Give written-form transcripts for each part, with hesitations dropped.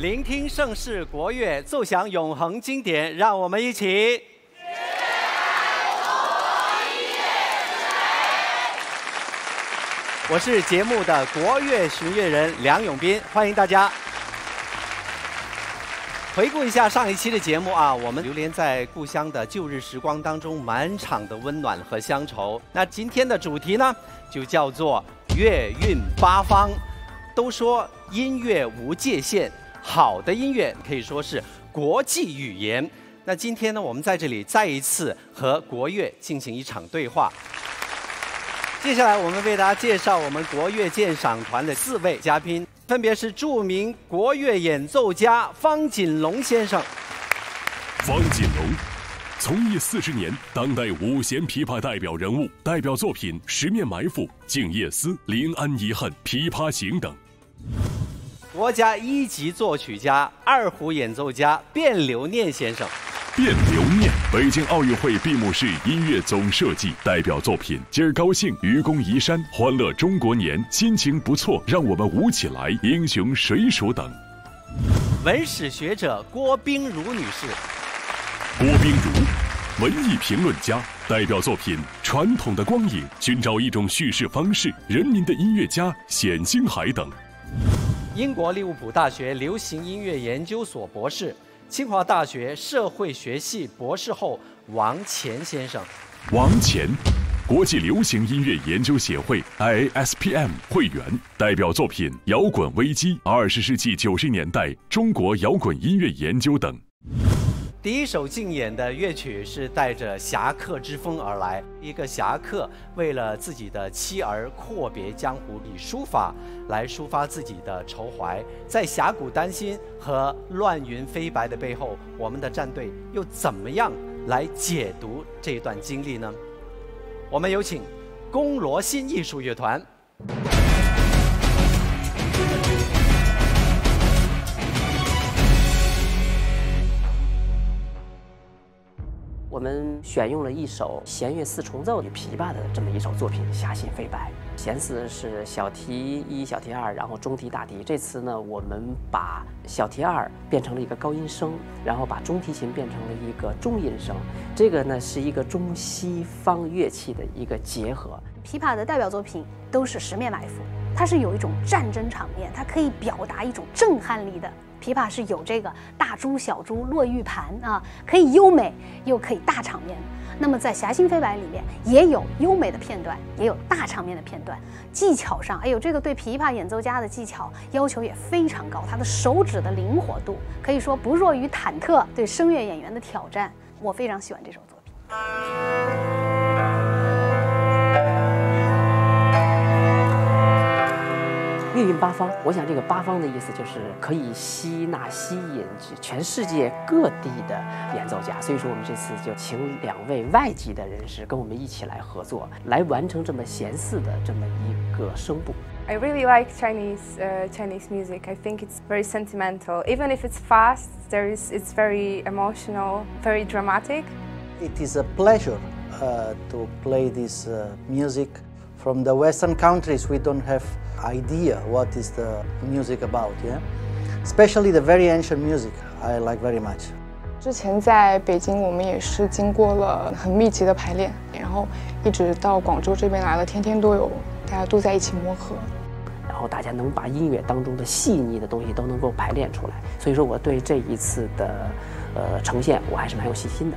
聆听盛世国乐，奏响永恒经典，让我们一起。 我是节目的国乐巡乐人梁永斌，欢迎大家。回顾一下上一期的节目啊，我们流连在故乡的旧日时光当中，满场的温暖和乡愁。那今天的主题呢，就叫做乐韵八方。都说音乐无界限，好的音乐可以说是国际语言。那今天呢，我们在这里再一次和国乐进行一场对话。 接下来，我们为大家介绍我们国乐鉴赏团的4位嘉宾，分别是著名国乐演奏家方锦龙先生。方锦龙，从艺40年，当代五弦琵琶代表人物，代表作品《十面埋伏》《静夜思》《临安遗恨》《琵琶行》等。国家1级作曲家、2胡演奏家卞留念先生。 卞留念，北京奥运会闭幕式音乐总设计，代表作品《今儿高兴》《愚公移山》《欢乐中国年》《心情不错》《让我们舞起来》《英雄水手》等。文史学者郭冰如女士，郭冰如，文艺评论家，代表作品《传统的光影》《寻找一种叙事方式》《人民的音乐家》《冼星海》等。英国利物浦大学流行音乐研究所博士。 清华大学社会学系博士后王乾先生，王乾，国际流行音乐研究协会 IASPM 会员，代表作品《摇滚危机》20世纪90年代中国摇滚音乐研究等。第一首竞演的乐曲是带着侠客之风而来，一个侠客为了自己的妻儿阔别江湖，以书法来抒发自己的愁怀，在峡谷丹心。 和乱云飞白的背后，我们的战队又怎么样来解读这段经历呢？我们有请龚罗新艺术乐团。我们选用了一首弦乐4重奏与琵琶的这么一首作品《侠心飞白》。 弦4是小提1、小提2，然后中提、大提。这次呢，我们把小提2变成了一个高音声，然后把中提琴变成了一个中音声。这个呢是一个中西方乐器的一个结合。琵琶的代表作品都是十面埋伏，它是有一种战争场面，它可以表达一种震撼力的。琵琶是有这个大珠、小珠、落玉盘啊，可以优美又可以大场面。 那么在《侠心飞白》里面也有优美的片段，也有大场面的片段。技巧上，哎呦，这个对琵琶演奏家的技巧要求也非常高，他的手指的灵活度可以说不弱于忐忑对声乐演员的挑战。我非常喜欢这首作品。 乐韵八方，我想这个八方的意思就是可以吸纳、吸引全世界各地的演奏家，所以说我们这次就请2位外籍的人士跟我们一起来合作，来完成这么弦4的这么一个声部。 I really like Chinese music. I think it's very sentimental. Even if it's fast, it's very emotional, very dramatic. It is a pleasure to play this music. From the Western countries, we don't have idea what is the music about, yeah? Especially the very ancient music, I like very much. 之前在北京，我们也是经过了很密集的排练，然后一直到广州这边来了，天天都有，大家都在一起磨合。 然后大家能把音乐当中的细腻的东西都能够排练出来，所以说我对这一次的呈现，我还是蛮有信心的。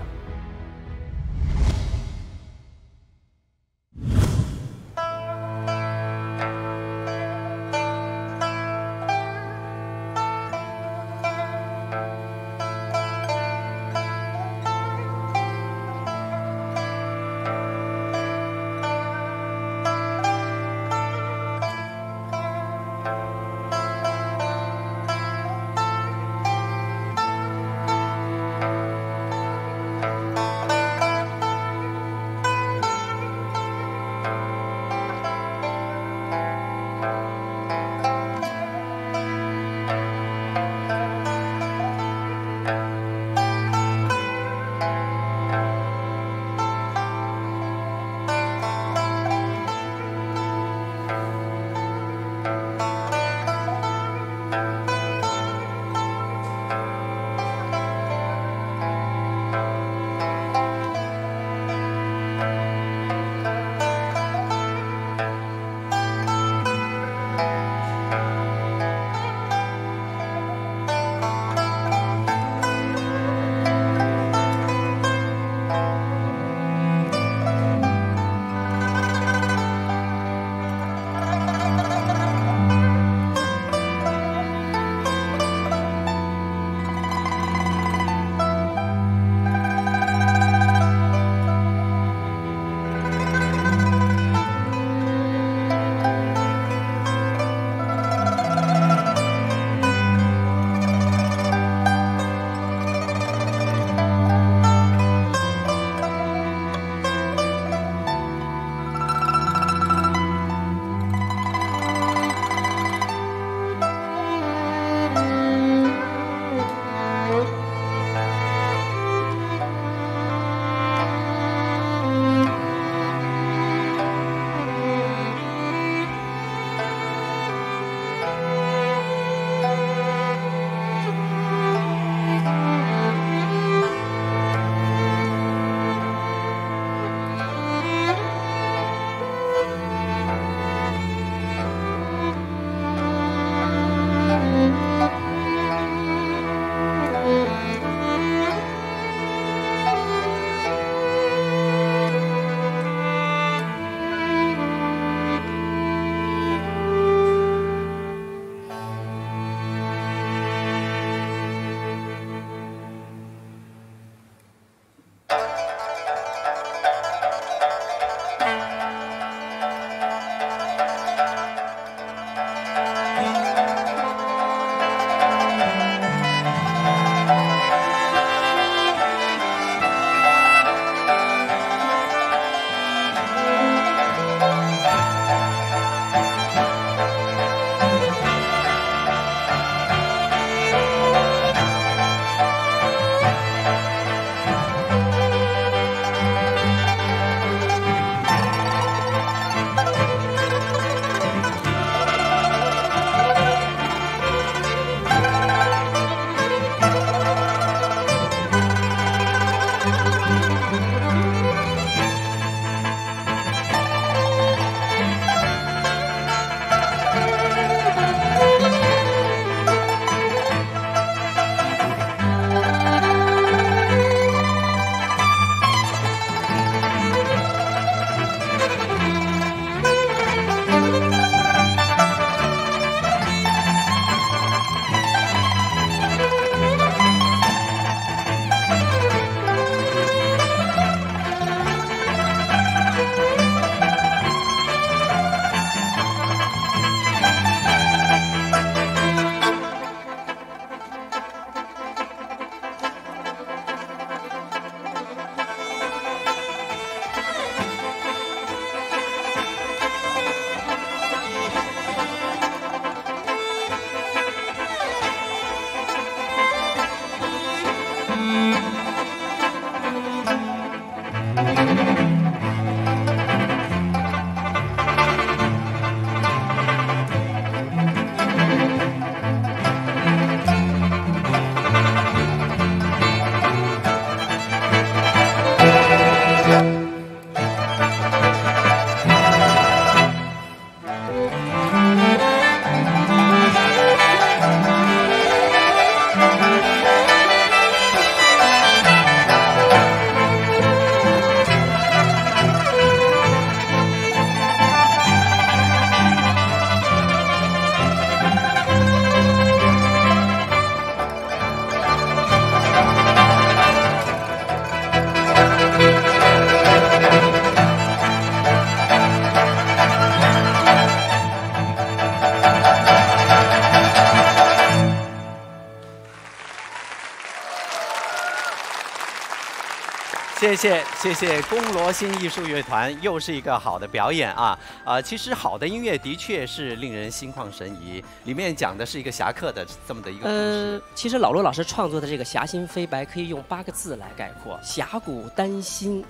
谢谢宫罗欣艺术乐团，又是一个好的表演啊！其实好的音乐的确是令人心旷神怡。里面讲的是一个侠客的这么的一个故事。其实老陆老师创作的这个《侠心飞白》可以用8个字来概括：峡谷丹心，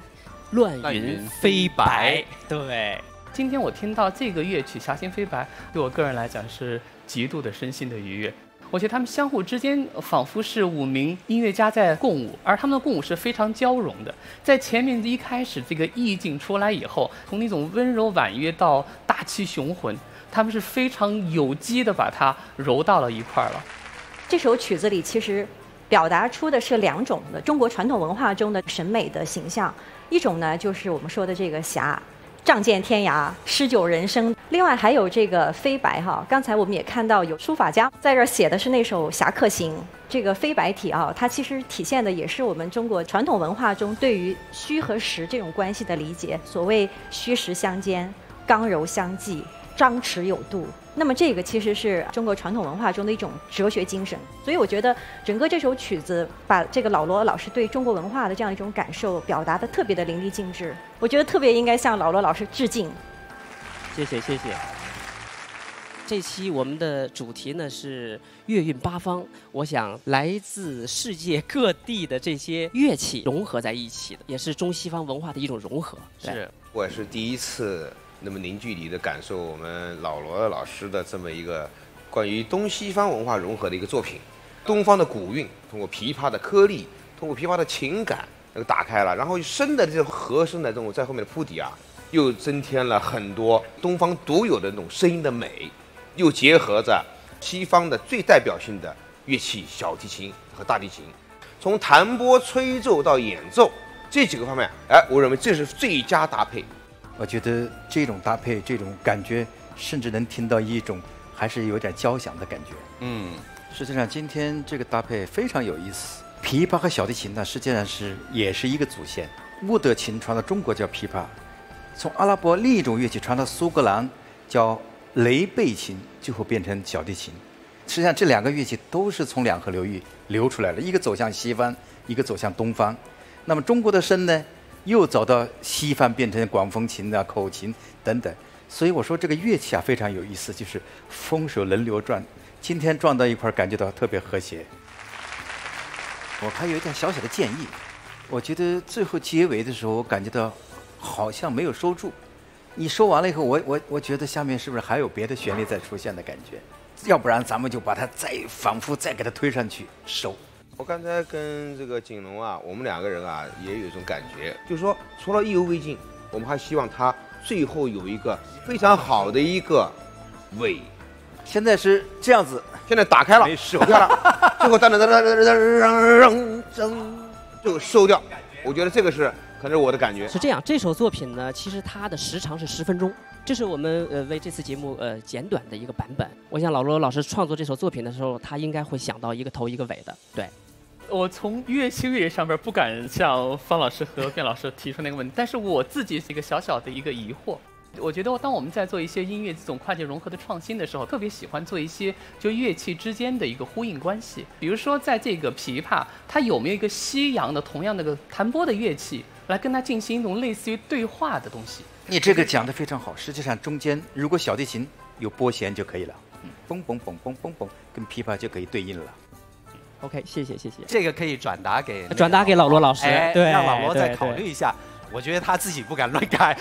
乱云飞白。对。今天我听到这个乐曲《侠心飞白》，对我个人来讲是极度的身心的愉悦。 我觉得他们相互之间仿佛是5名音乐家在共舞，而他们的共舞是非常交融的。在前面一开始这个意境出来以后，从那种温柔婉约到大气雄浑，他们是非常有机的把它揉到了一块了。这首曲子里其实表达出的是2种的中国传统文化中的审美的形象，一种呢就是我们说的这个侠。 仗剑天涯，诗酒人生。另外还有这个飞白哈，刚才我们也看到有书法家在这儿写的是那首《侠客行》。这个飞白体啊，它其实体现的也是我们中国传统文化中对于虚和实这种关系的理解。所谓虚实相间，刚柔相济，张弛有度。那么这个其实是中国传统文化中的一种哲学精神。所以我觉得整个这首曲子把这个老罗老师对中国文化的这样一种感受表达得特别的淋漓尽致。 我觉得特别应该向老罗老师致敬。谢谢。这期我们的主题呢是乐韵八方，我想来自世界各地的这些乐器融合在一起的，也是中西方文化的一种融合。是，我也是第一次那么零距离的感受我们老罗老师的这么一个关于东西方文化融合的一个作品。东方的古韵通过琵琶的颗粒，通过琵琶的情感。 那个打开了，然后深的这种和声的这种在后面的铺底啊，又增添了很多东方独有的那种声音的美，又结合着西方的最代表性的乐器小提琴和大提琴，从弹拨、吹奏到演奏这几个方面，哎，我认为这是最佳搭配。我觉得这种搭配，这种感觉，甚至能听到一种还是有点交响的感觉。嗯，实际上今天这个搭配非常有意思。 琵琶和小提琴呢，实际上也是一个祖先。乌德琴传到中国叫琵琶，从阿拉伯另一种乐器传到苏格兰叫雷贝琴，最后变成小提琴。实际上这2个乐器都是从两河流域流出来的，一个走向西方，一个走向东方。那么中国的笙呢，又走到西方变成管风琴啊、口琴等等。所以我说这个乐器啊非常有意思，就是风水轮流转，今天撞到一块儿，感觉到特别和谐。 我还有一点小小的建议，我觉得最后结尾的时候，我感觉到好像没有收住。你收完了以后，我觉得下面是不是还有别的旋律在出现的感觉？要不然咱们就把它再反复再给它推上去收。我刚才跟这个景龙啊，我们2个人啊也有一种感觉，就是说除了意犹未尽，我们还希望它最后有一个非常好的一个尾。 现在是这样子，现在打开了，收掉了，最后就收掉。我觉得这个是，可能是我的感觉。是这样，这首作品呢，其实它的时长是10分钟，这是我们为这次节目简短的一个版本。我想老罗老师创作这首作品的时候，他应该会想到一个头一个尾的。对，我从乐器乐理上面不敢向方老师和卞老师提出那个问题，但是我自己是一个小小的一个疑惑。 我觉得，当我们在做一些音乐这种跨界融合的创新的时候，特别喜欢做一些就乐器之间的一个呼应关系。比如说，在这个琵琶，它有没有一个西洋的同样的个弹拨的乐器来跟它进行一种类似于对话的东西？你这个讲得非常好。实际上，中间如果小提琴有拨弦就可以了，嘣嘣嘣嘣嘣嘣，跟琵琶就可以对应了。 OK， 谢谢。这个可以转达给老罗老师，对，让老罗再考虑一下。 我觉得他自己不敢乱改。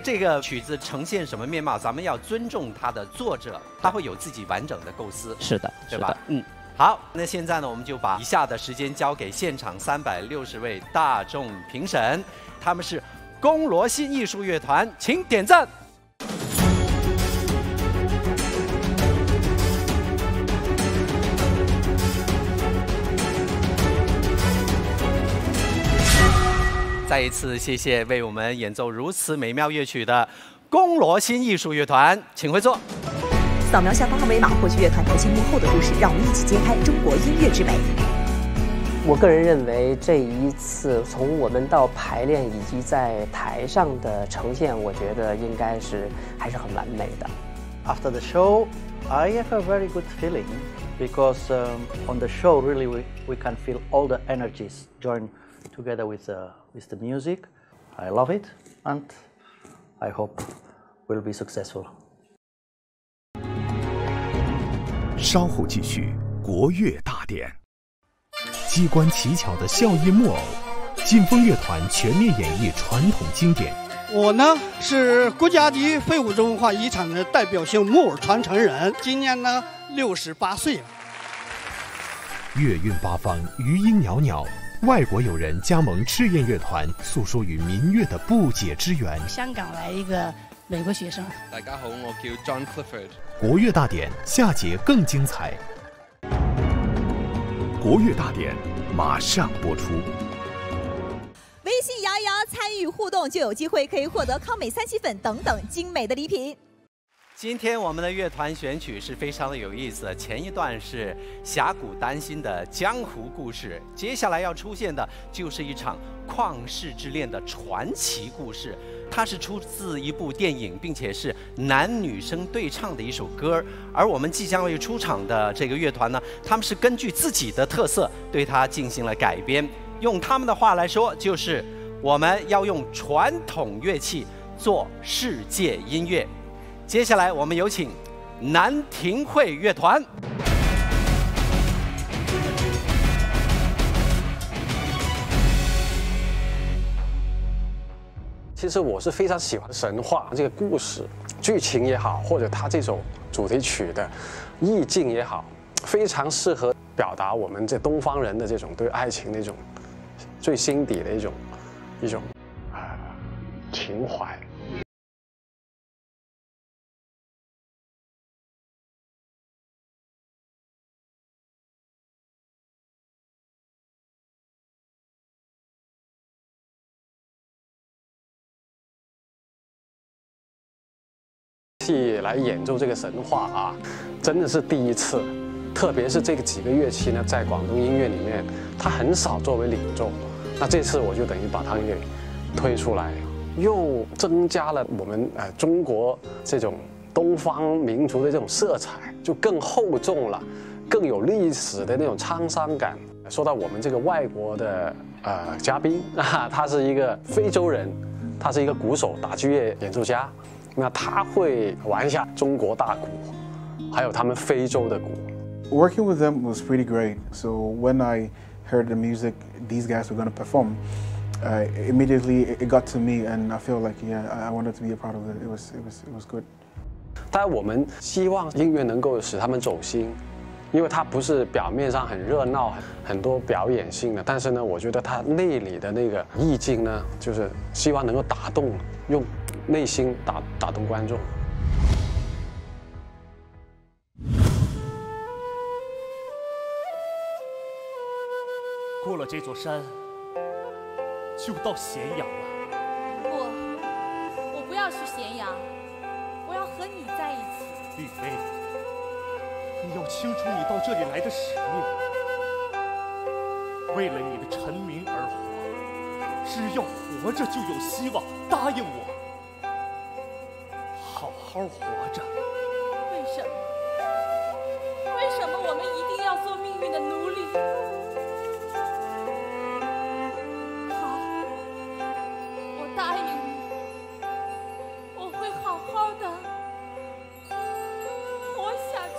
这个曲子呈现什么面貌，咱们要尊重他的作者，他会有自己完整的构思。是的，对吧？嗯。好，那现在呢，我们就把以下的时间交给现场360位大众评审，他们是宫罗欣艺术乐团，请点赞。 再一次谢谢为我们演奏如此美妙乐曲的宫罗欣艺术乐团，请回座。扫描下方二维码获取乐团台前幕后的故事，让我们一起揭开中国音乐之美。我个人认为，这一次从我们到排练以及在台上的呈现，我觉得应该是还是很完美的。After the show, I have a very good feeling because on the show really we can feel all the energies joined. together with the music. I love it, and I hope we'll be successful. 稍后继续国乐大典。机关奇巧的笑靥木偶，劲风乐团全面演绎传统经典。我呢是国家级非物质文化遗产的代表性木偶传承人，今年呢68岁了。乐韵八方，余音袅袅。 外国友人加盟赤焰乐团，诉说与民乐的不解之缘。香港来一个美国学生。大家好，我叫 John Clifford。国乐大典下节更精彩。国乐大典马上播出。微信摇一摇，参与互动就有机会可以获得康美3七粉等等精美的礼品。 今天我们的乐团选曲是非常的有意思的。前一段是峡谷丹心的江湖故事，接下来要出现的就是一场旷世之恋的传奇故事。它是出自一部电影，并且是男女生对唱的一首歌。而我们即将为出场的这个乐团呢，他们是根据自己的特色对它进行了改编。用他们的话来说，就是我们要用传统乐器做世界音乐。 接下来，我们有请南亭会乐团。其实我是非常喜欢神话这个故事、剧情也好，或者它这种主题曲的意境也好，非常适合表达我们这东方人的这种对爱情那种最心底的一种情怀。 来演奏这个神话啊，真的是第一次，特别是这个几个乐器呢，在广东音乐里面，它很少作为领奏。那这次我就等于把它给推出来，又增加了我们中国这种东方民族的这种色彩，就更厚重了，更有历史的那种沧桑感。说到我们这个外国的嘉宾啊，他是一个非洲人，他是一个鼓手、打击乐演奏家。 那他会玩一下中国大鼓，还有他们非洲的鼓。Working with them was pretty great. So when I heard the music these guys were going to perform, immediately it got to me, and I feel like yeah, I wanted to be a part of it. It was good. 当然，我们希望音乐能够使他们走心，因为它不是表面上很热闹、很多表演性的，但是呢，我觉得它内里的那个意境呢，就是希望能够打动用。 内心打动观众。过了这座山，就到咸阳了。我不要去咸阳，我要和你在一起。丽妃，你要清楚你到这里来的使命。为了你的臣民而活，只要活着就有希望。答应我。 好好活着。为什么？为什么我们一定要做命运的奴隶？好，我答应你，我会好好的活下去。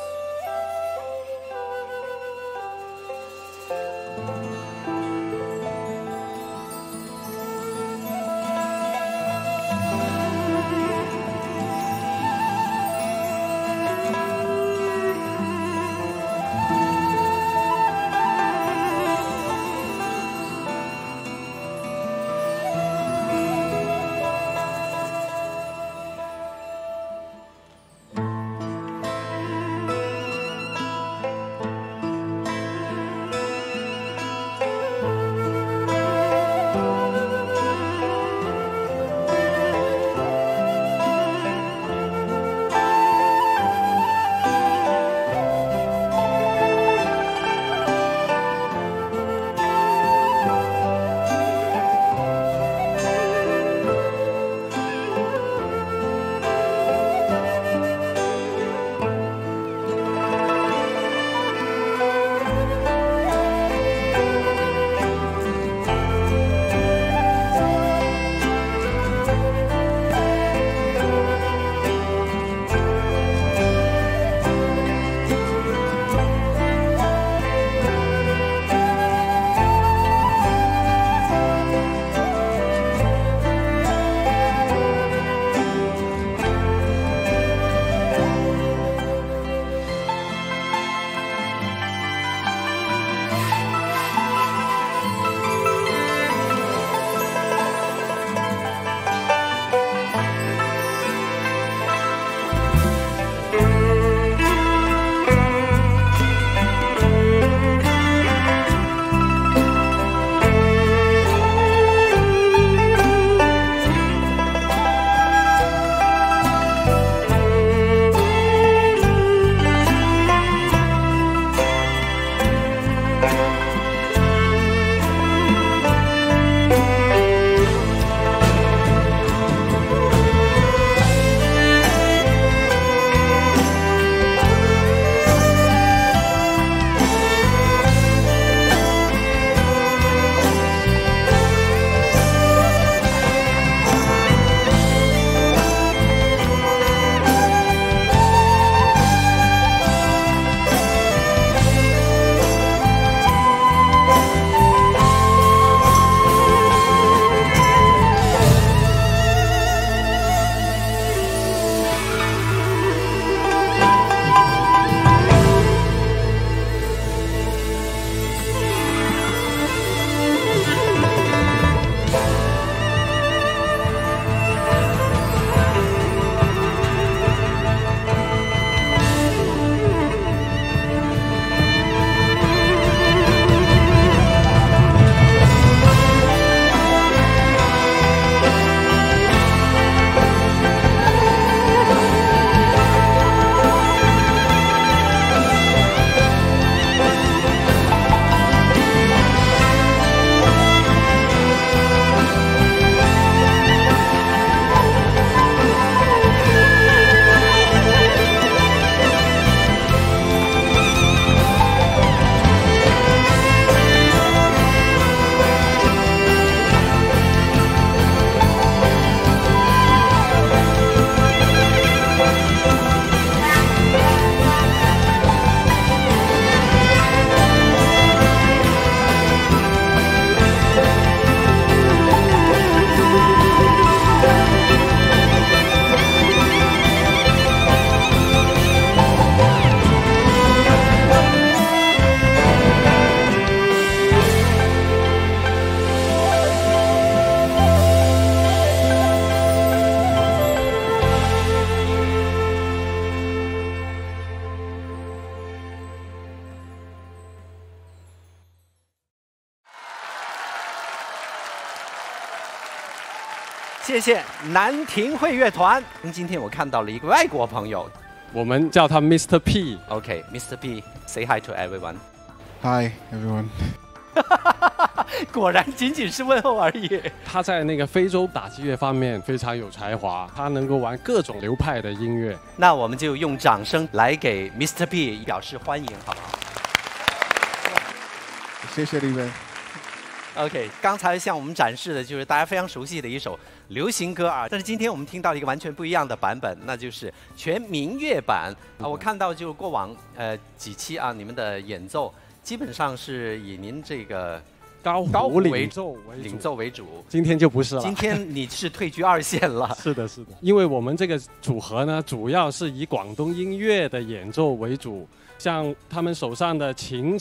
谢谢南亭会乐团。今天我看到了一个外国朋友，我们叫他 Mr. P。OK，Mr. P，say hi to everyone。Hi everyone。果然仅是问候而已。他在那个非洲打击乐方面非常有才华，他能够玩各种流派的音乐。那我们就用掌声来给 Mr. P 表示欢迎，好不好？谢谢你们。OK， 刚才向我们展示的就是大家非常熟悉的一首流行歌啊，但是今天我们听到一个完全不一样的版本，那就是全民乐版啊。我看到就是过往几期啊，你们的演奏基本上是以您这个高胡领奏为主，今天就不是了。今天你是退居二线了。是的，是的，因为我们这个组合呢，主要是以广东音乐的演奏为主，像他们手上的琴、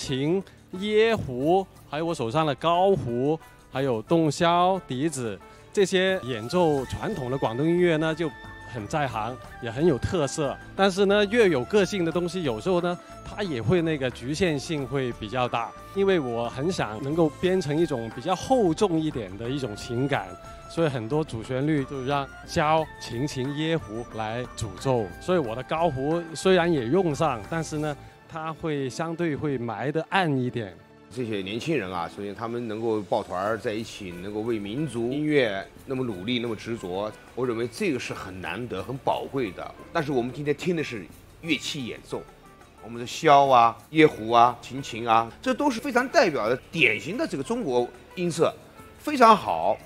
椰胡，还有我手上的高胡，还有洞箫、笛子，这些演奏传统的广东音乐呢，就很在行，也很有特色。但是呢，越有个性的东西，有时候呢，它也会那个局限性会比较大。因为我很想能够编成一种比较厚重一点的一种情感，所以很多主旋律就让箫、琴、椰胡来主奏。所以我的高胡虽然也用上，但是呢，它会相对会埋得暗一点。这些年轻人啊，首先他们能够抱团在一起，能够为民族音乐那么努力、那么执着，我认为这个是很难得、很宝贵的。但是我们今天听的是乐器演奏，我们的箫啊、椰胡啊、琴啊，这都是非常代表的、典型的这个中国音色，非常好。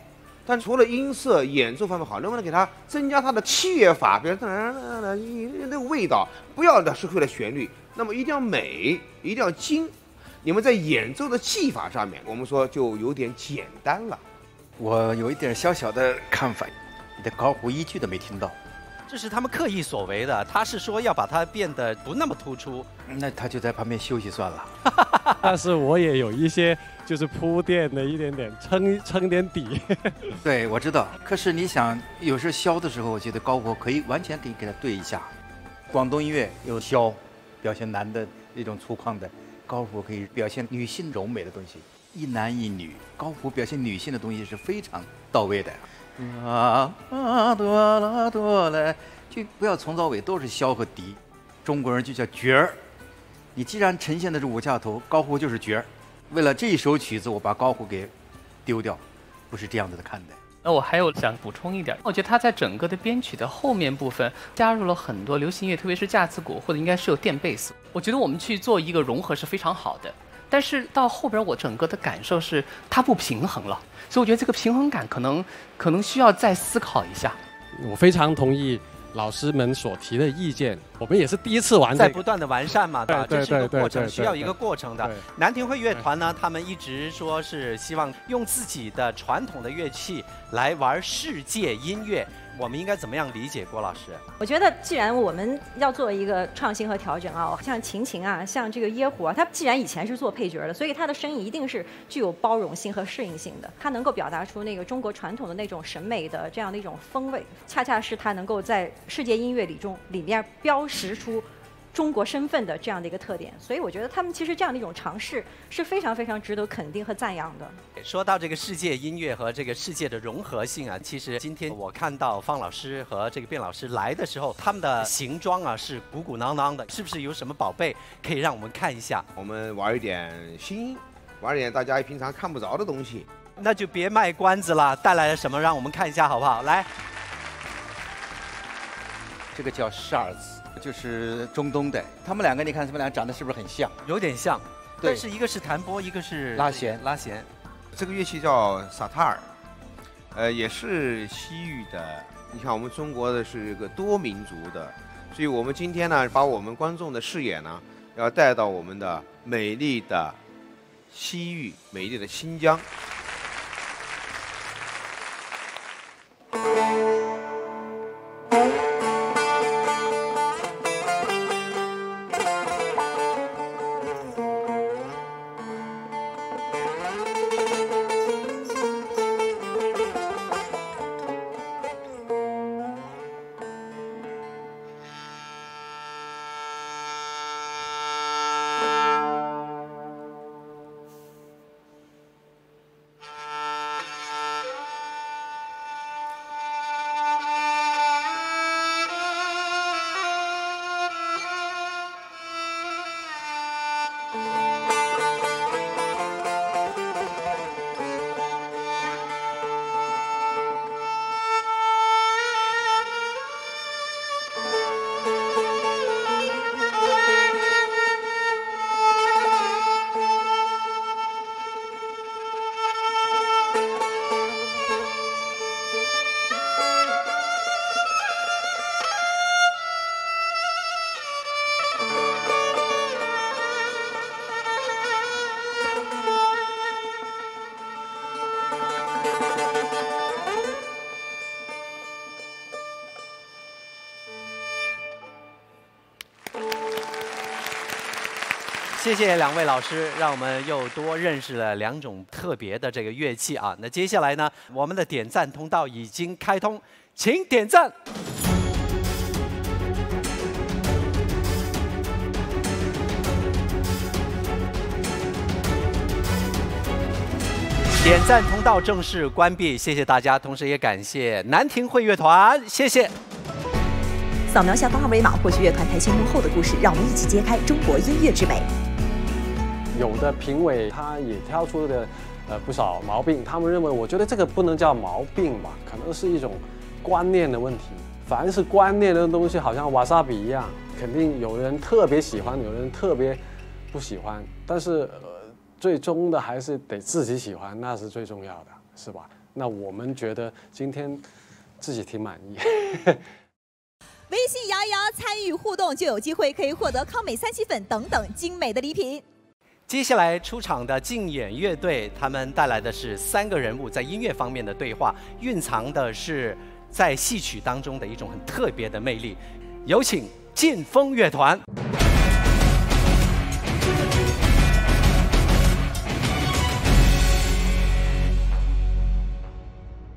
但除了音色演奏方面好，能不能给它增加它的器乐法，比如那个味道，不要的是为了旋律。那么一定要美，一定要精。你们在演奏的技法上面，我们说就有点简单了。我有一点小小的看法，你的高胡一句都没听到。这是他们刻意所为的，他是说要把它变得不那么突出。那他就在旁边休息算了。但是我也有一些就是铺垫的一点点，撑点底。对，我知道。可是你想，有时箫的时候，我觉得高胡可以完全可以给它对一下。广东音乐有箫。表现男的那种粗犷的，高胡可以表现女性柔美的东西，一男一女，高胡表现女性的东西是非常到位的。多来，就不要从到尾都是箫和笛，中国人就叫角儿。你既然呈现的是五下头，高胡就是角儿。为了这一首曲子，我把高胡给丢掉，不是这样子的看待。那我还有想补充一点，我觉得他在整个的编曲的后面部分加入了很多流行乐，特别是架子鼓或者应该是有电贝斯，我觉得我们去做一个融合是非常好的。但是到后边我整个的感受是它不平衡了，所以我觉得这个平衡感可能需要再思考一下。我非常同意老师们所提的意见，我们也是第一次玩，在不断的完善嘛，对吧？这是一个过程，需要一个过程的。南亭会乐团呢，他们一直说是希望用自己的传统的乐器来玩世界音乐，我们应该怎么样理解？郭老师，我觉得既然我们要做一个创新和调整啊，像琴啊，像这个椰胡啊，它既然以前是做配角的，所以它的声音一定是具有包容性和适应性的，它能够表达出那个中国传统的那种审美的这样的一种风味，恰恰是它能够在世界音乐里面标识出中国身份的这样的一个特点，所以我觉得他们其实这样的一种尝试是非常非常值得肯定和赞扬的。说到这个世界音乐和这个世界的融合性啊，其实今天我看到方老师和这个卞老师来的时候，他们的行装啊是鼓鼓囊囊的，是不是有什么宝贝可以让我们看一下？我们玩一点新，玩一点大家平常看不着的东西。那就别卖关子了，带来了什么让我们看一下好不好？来，这个叫 Shards。就是中东的，他们两个你看，他们俩长得是不是很像？有点像，但是一个是弹拨，一个是拉弦。这个乐器叫萨塔尔，也是西域的。你看我们中国的是一个多民族的，所以我们今天呢，把我们观众的视野呢，要带到我们的美丽的西域，美丽的新疆。谢谢两位老师，让我们又多认识了两种特别的这个乐器啊。那接下来呢，我们的点赞通道已经开通，请点赞。 点赞通道正式关闭，谢谢大家，同时也感谢南亭会乐团，谢谢。扫描下方二维码获取乐团台前幕后的故事，让我们一起揭开中国音乐之美。有的评委他也挑出了不少毛病，他们认为，我觉得这个不能叫毛病吧，可能是一种观念的问题。凡是观念的东西，好像瓦萨比一样，肯定有人特别喜欢，有人特别不喜欢，但是。最终的还是得自己喜欢，那是最重要的，是吧？那我们觉得今天自己挺满意。微信摇一摇，参与互动就有机会可以获得康美三七粉等等精美的礼品。接下来出场的竞演乐队，他们带来的是三个人物在音乐方面的对话，蕴藏的是在戏曲当中的一种很特别的魅力。有请劲风乐团。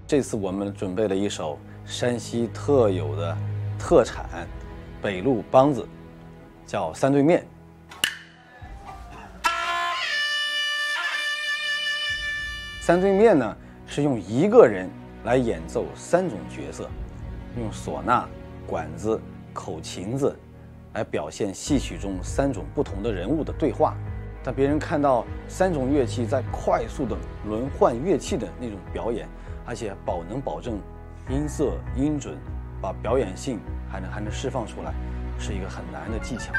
这次我们准备了一首山西特有的特产北路梆子，叫《三对面》。三对面呢，是用一个人来演奏三种角色，用唢呐、管子、口琴子来表现戏曲中三种不同的人物的对话。 让别人看到三种乐器在快速的轮换乐器的那种表演，而且保证音色音准，把表演性还能释放出来，是一个很难的技巧。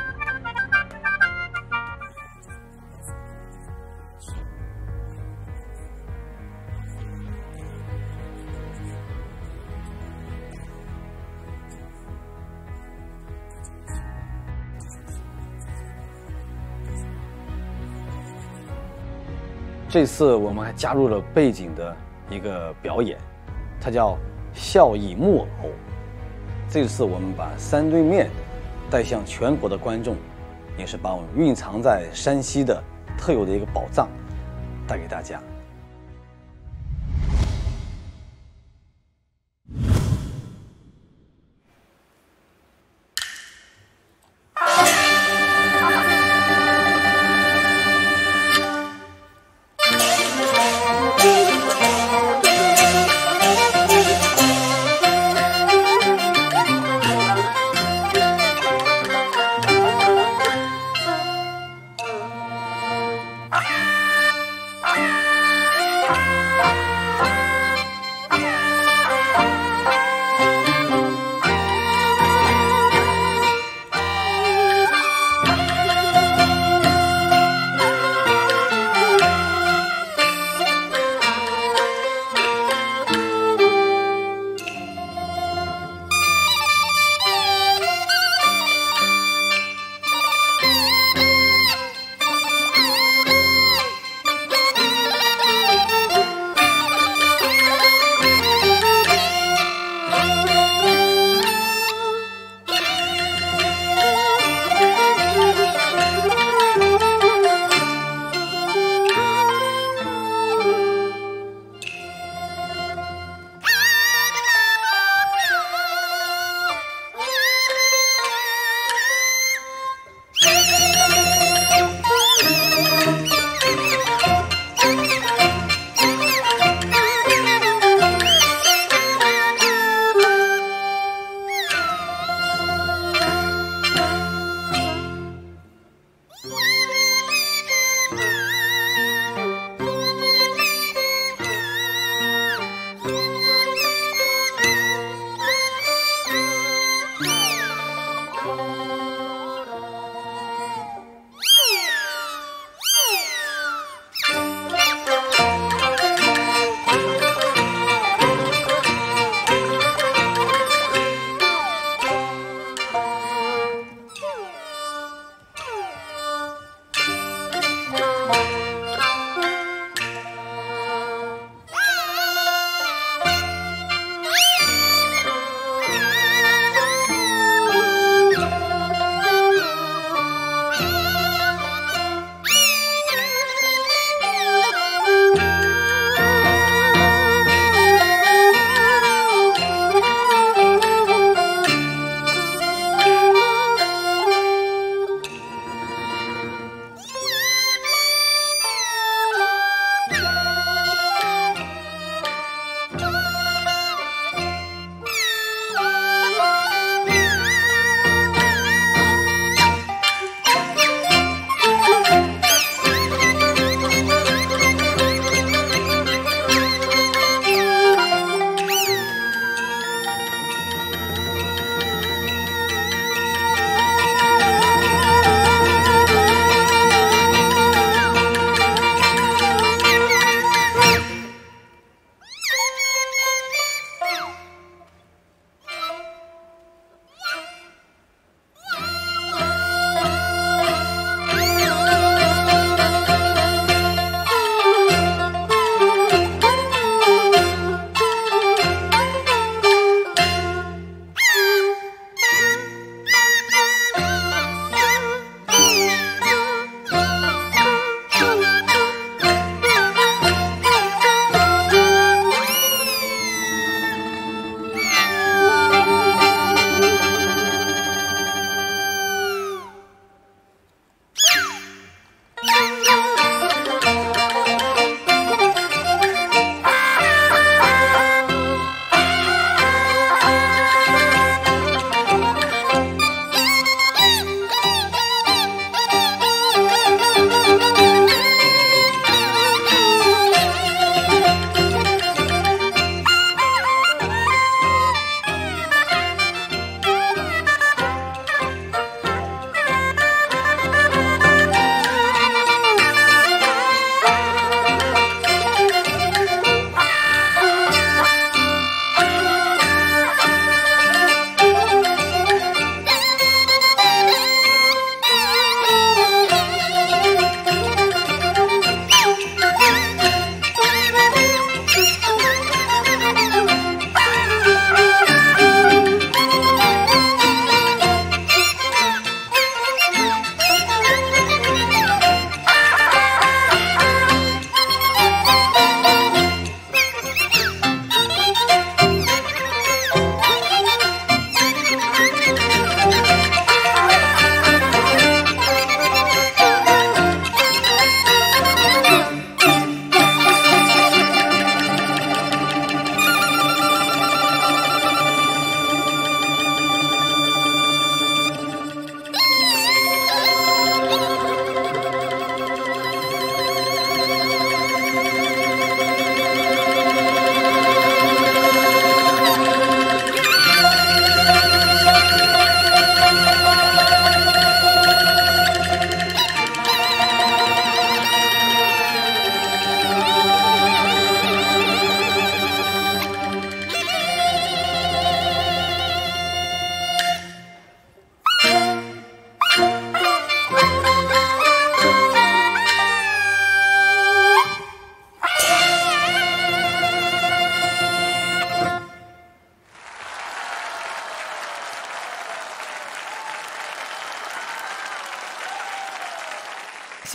这次我们还加入了背景的一个表演，它叫《笑倚木偶》。这次我们把三对面带向全国的观众，也是把我们蕴藏在山西的特有的一个宝藏带给大家。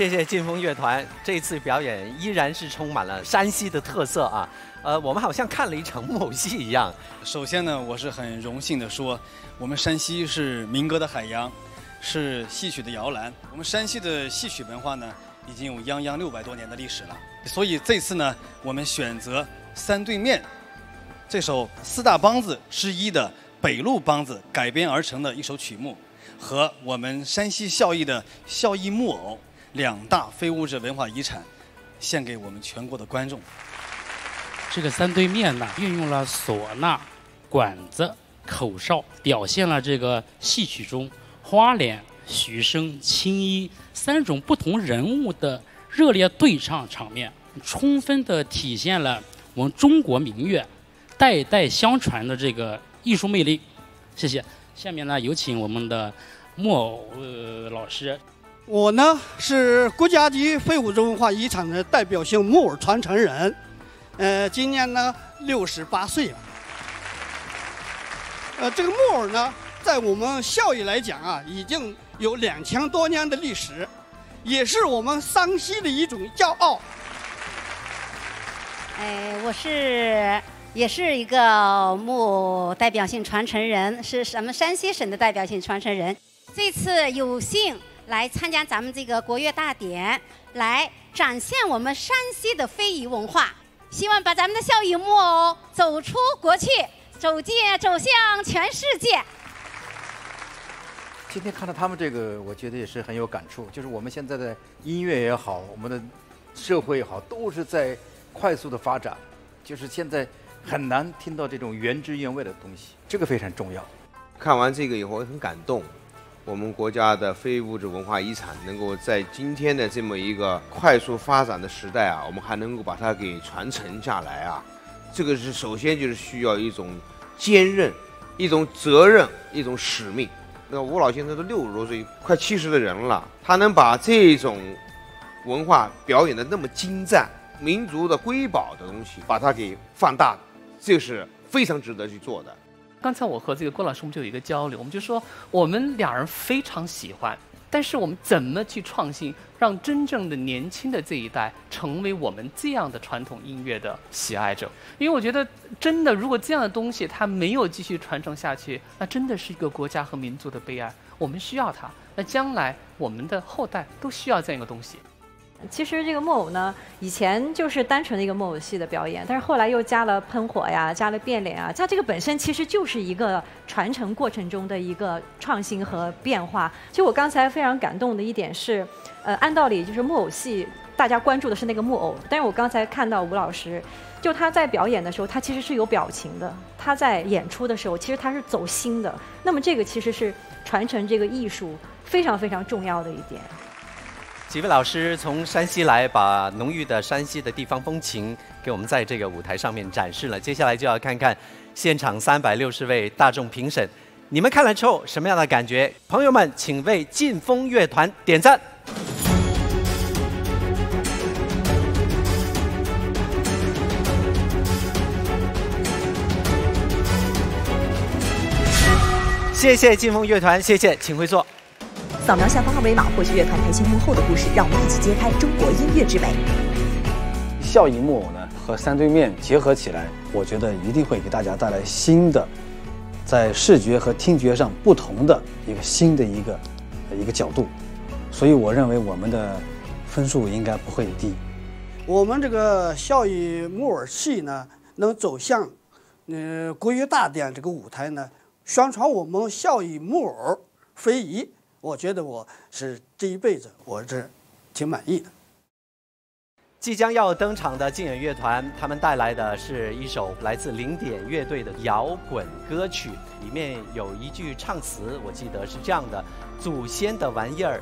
谢谢劲风乐团，这次表演依然是充满了山西的特色啊。我们好像看了一场木偶戏一样。首先呢，我是很荣幸地说，我们山西是民歌的海洋，是戏曲的摇篮。我们山西的戏曲文化呢，已经有泱泱600多年的历史了。所以这次呢，我们选择三对面这首四大梆子之一的北路梆子改编而成的一首曲目，和我们山西孝义的孝义木偶。 两大非物质文化遗产，献给我们全国的观众。这个三对面呢，运用了唢呐、管子、口哨，表现了这个戏曲中花脸、许生、青衣3种不同人物的热烈对唱场面，充分地体现了我们中国民乐代代相传的这个艺术魅力。谢谢。下面呢，有请我们的木偶老师。 我呢是国家级非物质文化遗产的代表性木偶传承人，今年呢68岁了。这个木偶呢，在我们孝义来讲啊，已经有2000多年的历史，也是我们山西的一种骄傲。我也是一个木偶代表性传承人，是咱们山西省的代表性传承人。这次有幸 来参加咱们这个国乐大典，来展现我们山西的非遗文化，希望把咱们的孝义木偶走出国去，走向全世界。今天看到他们这个，我觉得也是很有感触。就是我们现在的音乐也好，我们的社会也好，都是在快速的发展，就是现在很难听到这种原汁原味的东西，这个非常重要。看完这个以后很感动。 我们国家的非物质文化遗产能够在今天的这么一个快速发展的时代啊，我们还能够把它给传承下来啊，这个是首先就是需要一种坚韧、一种责任、一种使命。那吴老先生都60多岁，快70的人了，他能把这种文化表演的那么精湛，民族的瑰宝的东西把它给放大，这是非常值得去做的。 刚才我和这个郭老师，我们就有一个交流，我们就说我们2人非常喜欢，但是我们怎么去创新，让真正的年轻的这一代成为我们这样的传统音乐的喜爱者？因为我觉得，真的如果这样的东西它没有继续传承下去，那真的是一个国家和民族的悲哀。我们需要它，那将来我们的后代都需要这样一个东西。 其实这个木偶呢，以前就是单纯的一个木偶戏的表演，但是后来又加了喷火呀，加了变脸啊，它这个本身其实就是一个传承过程中的一个创新和变化。就我刚才非常感动的一点是，按道理就是木偶戏大家关注的是那个木偶，但是我刚才看到吴老师，就他在表演的时候，他其实是有表情的；他在演出的时候，其实他是走心的。那么这个其实是传承这个艺术非常非常重要的一点。 几位老师从山西来，把浓郁的山西的地方风情给我们在这个舞台上面展示了。接下来就要看看现场360位大众评审，你们看了之后什么样的感觉？朋友们，请为劲风乐团点赞。 谢谢劲风乐团，谢谢，请回座。 扫描下方二维码，获取乐团培训幕后的故事，让我们一起揭开中国音乐之美。孝义木偶呢和三对面结合起来，我觉得一定会给大家带来新的，在视觉和听觉上不同的一个新的一个角度。所以我认为我们的分数应该不会低。我们这个孝义木偶戏呢，能走向国乐大典这个舞台呢，宣传我们孝义木偶非遗。 我觉得我是这一辈子，我是挺满意的。即将要登场的劲演乐团，他们带来的是一首来自零点乐队的摇滚歌曲，里面有一句唱词，我记得是这样的：“祖先的玩意儿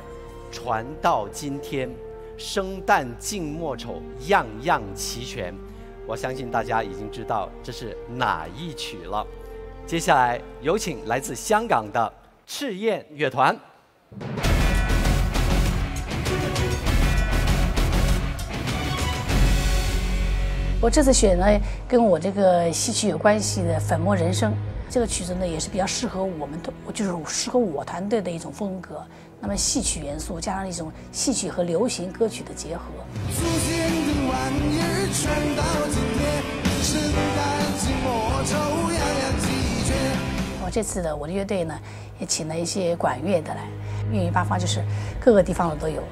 传到今天，生旦净末丑样样齐全。”我相信大家已经知道这是哪一曲了。接下来有请来自香港的赤焰乐团。 我这次选呢，跟我这个戏曲有关系的《粉墨人生》这个曲子呢，也是比较适合我们，就是适合我团队的一种风格。那么戏曲元素加上一种戏曲和流行歌曲的结合。祖先的玩意儿全到今天，时代寂寞愁洋洋几卷。我这次的我的乐队呢，也请了一些管乐的来，孕育八方就是各个地方的都有。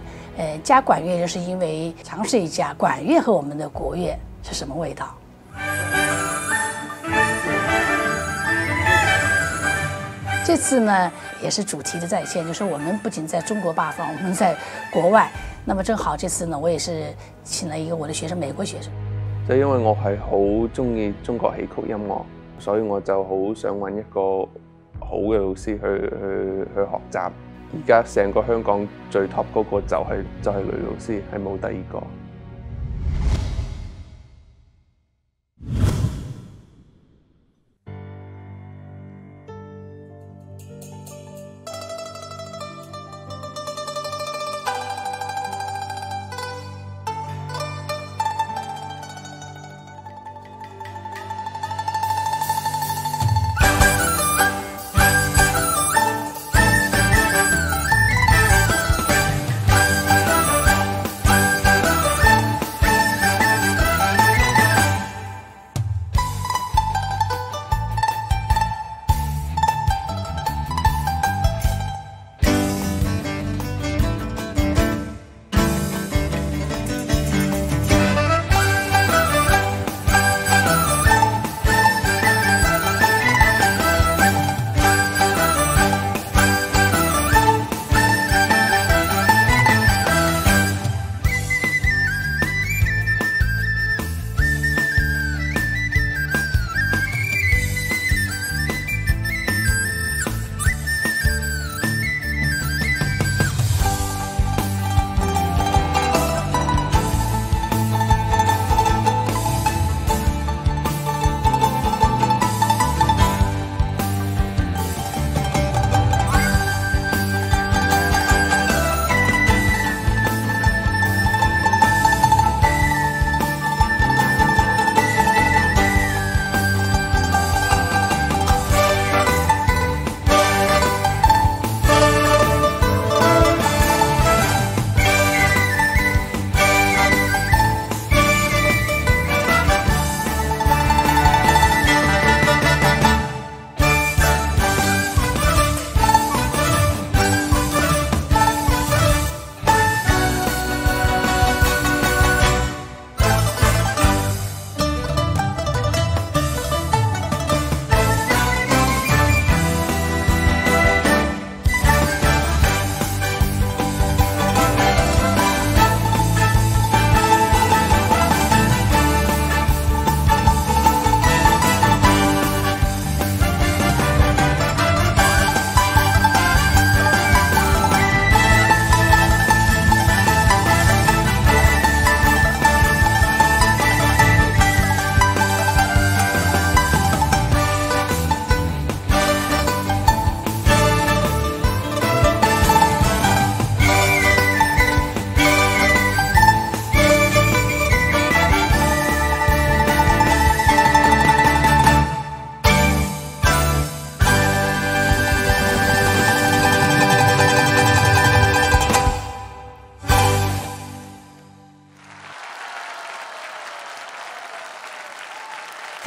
加管乐就是因为尝试一下管乐和我们的国乐是什么味道。 这次呢，也是主题的再现，就是我们不仅在中国八方，我们在国外。那么正好这次呢，我也是请了一个我的學生，美國學生。就因為我係好中意中國戲曲音樂，所以我就好想揾一個好嘅老師去學習。而家成個香港最 top 嗰個就係呂老師，係冇第二個。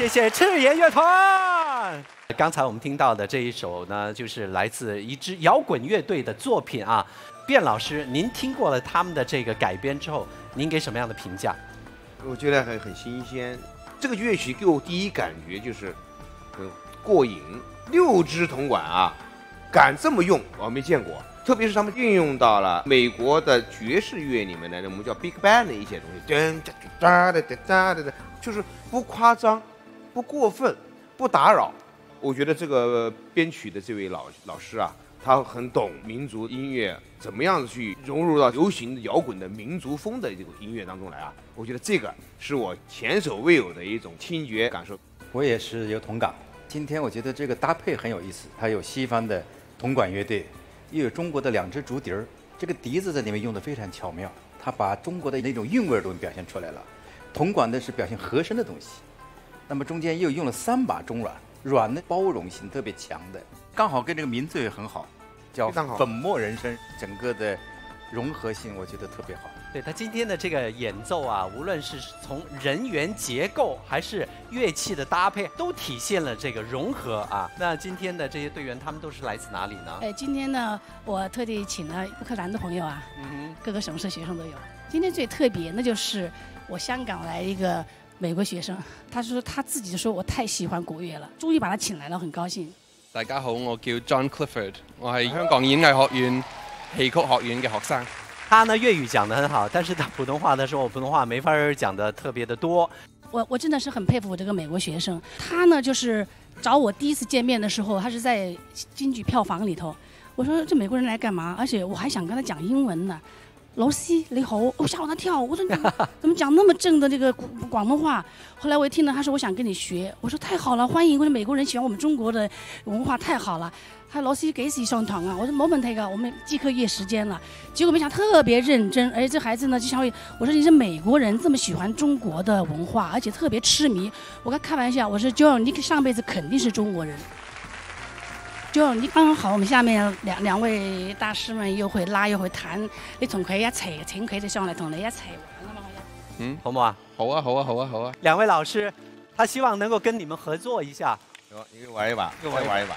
谢谢赤岩乐团。刚才我们听到的这一首呢，就是来自一支摇滚乐队的作品啊。卞老师，您听过了他们的这个改编之后，您给什么样的评价？我觉得很新鲜。这个乐曲给我第一感觉就是很过瘾。六支铜管啊，敢这么用，我没见过。特别是他们运用到了美国的爵士乐里面的我们叫 Big Band 的一些东西，就是不夸张。 不过分，不打扰。我觉得这个编曲的这位老师啊，他很懂民族音乐怎么样子去融入到流行摇滚的民族风的这个音乐当中来啊。我觉得这个是我前所未有的一种听觉感受。我也是有同感。今天我觉得这个搭配很有意思，它有西方的铜管乐队，又有中国的两支竹笛儿，这个笛子在里面用的非常巧妙，它把中国的那种韵味都表现出来了。铜管的是表现和声的东西。 那么中间又用了3把中阮，阮的包容性特别强的，刚好跟这个民族也很好。叫粉墨人生，整个的融合性我觉得特别好。对他今天的这个演奏啊，无论是从人员结构还是乐器的搭配，都体现了这个融合啊。那今天的这些队员，他们都是来自哪里呢？哎，今天呢，我特地请了乌克兰的朋友啊，各个省市学生都有。今天最特别，那就是我香港来一个美国学生，他说他自己说我太喜欢国乐了，终于把他请来了，很高兴。大家好，我叫 John Clifford， 我係香港演藝學院戲曲學院嘅學生。 他呢粤语讲得很好，但是他普通话的时候，普通话没法讲得特别的多。我真的是很佩服我这个美国学生，他呢就是找我第一次见面的时候，他是在京剧票房里头。我说这美国人来干嘛？而且我还想跟他讲英文呢。老师你好，我吓我一跳，我说怎么讲那么正的这个广东话？后来我一听呢，他说我想跟你学，我说太好了，欢迎我们美国人喜欢我们中国的文化，太好了。 他老师几时上堂啊？我说没问题的，我们即刻约时间了。结果没想到特别认真，而且这孩子呢就像我说你是美国人，这么喜欢中国的文化，而且特别痴迷。我跟他开玩笑，我说 John， 你上辈子肯定是中国人。John， 你刚刚好，我们下面两位大师们又會拉又會彈，你同佢一齊，請佢哋上嚟同你一齊玩啊嘛。嗯，好唔好啊？好啊，好啊，好啊，好啊。兩位老師，他希望能夠跟你們合作一下。一個玩一把，一個玩一把。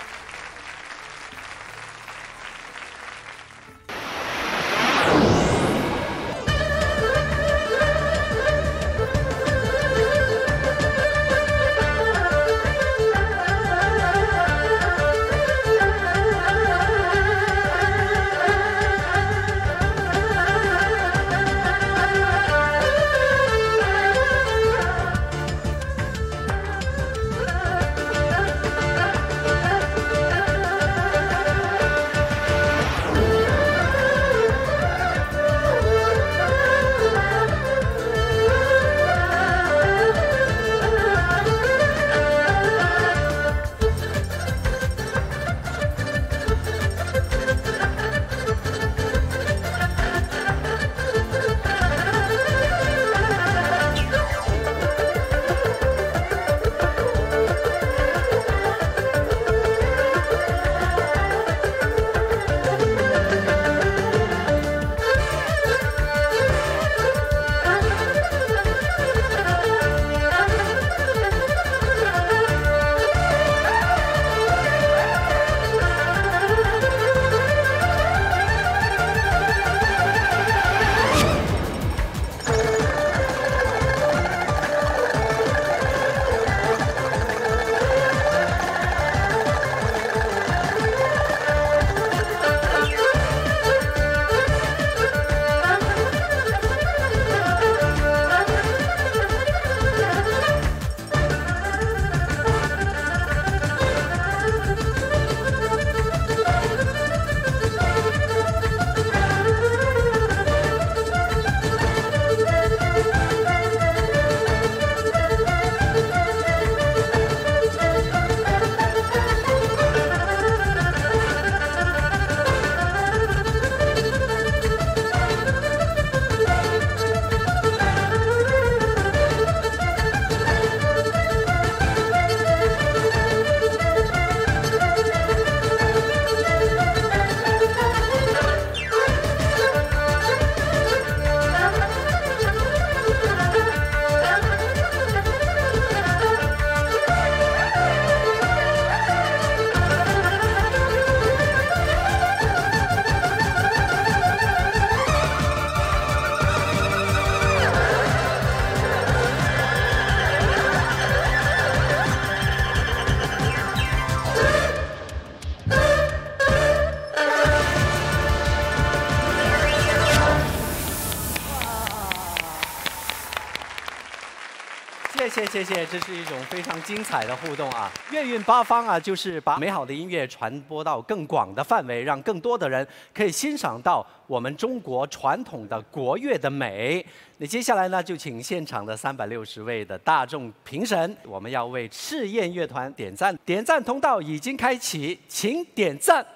谢谢，这是一种非常精彩的互动啊！乐韵八方啊，就是把美好的音乐传播到更广的范围，让更多的人可以欣赏到我们中国传统的国乐的美。那接下来呢，就请现场的360位的大众评审，我们要为赤焰乐团点赞，点赞通道已经开启，请点赞。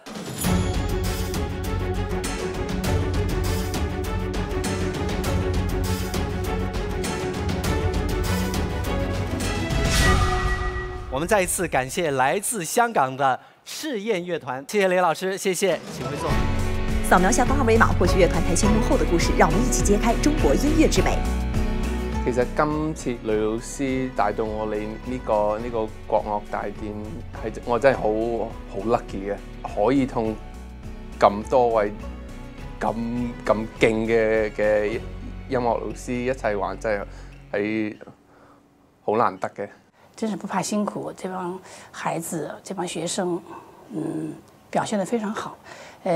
我们再一次感谢来自香港的试验乐团。谢谢雷老师，谢谢，请回座。扫描下方二维码，获取乐团台前幕后的故事，让我们一起揭开中国音乐之美。其實今次雷老師帶到我嚟呢個國樂大典，係我真係好 lucky 嘅，可以同咁多位咁勁嘅音樂老師一齊玩，真係好難得嘅。真是不怕辛苦，這幫孩子、這幫學生，表現得非常好。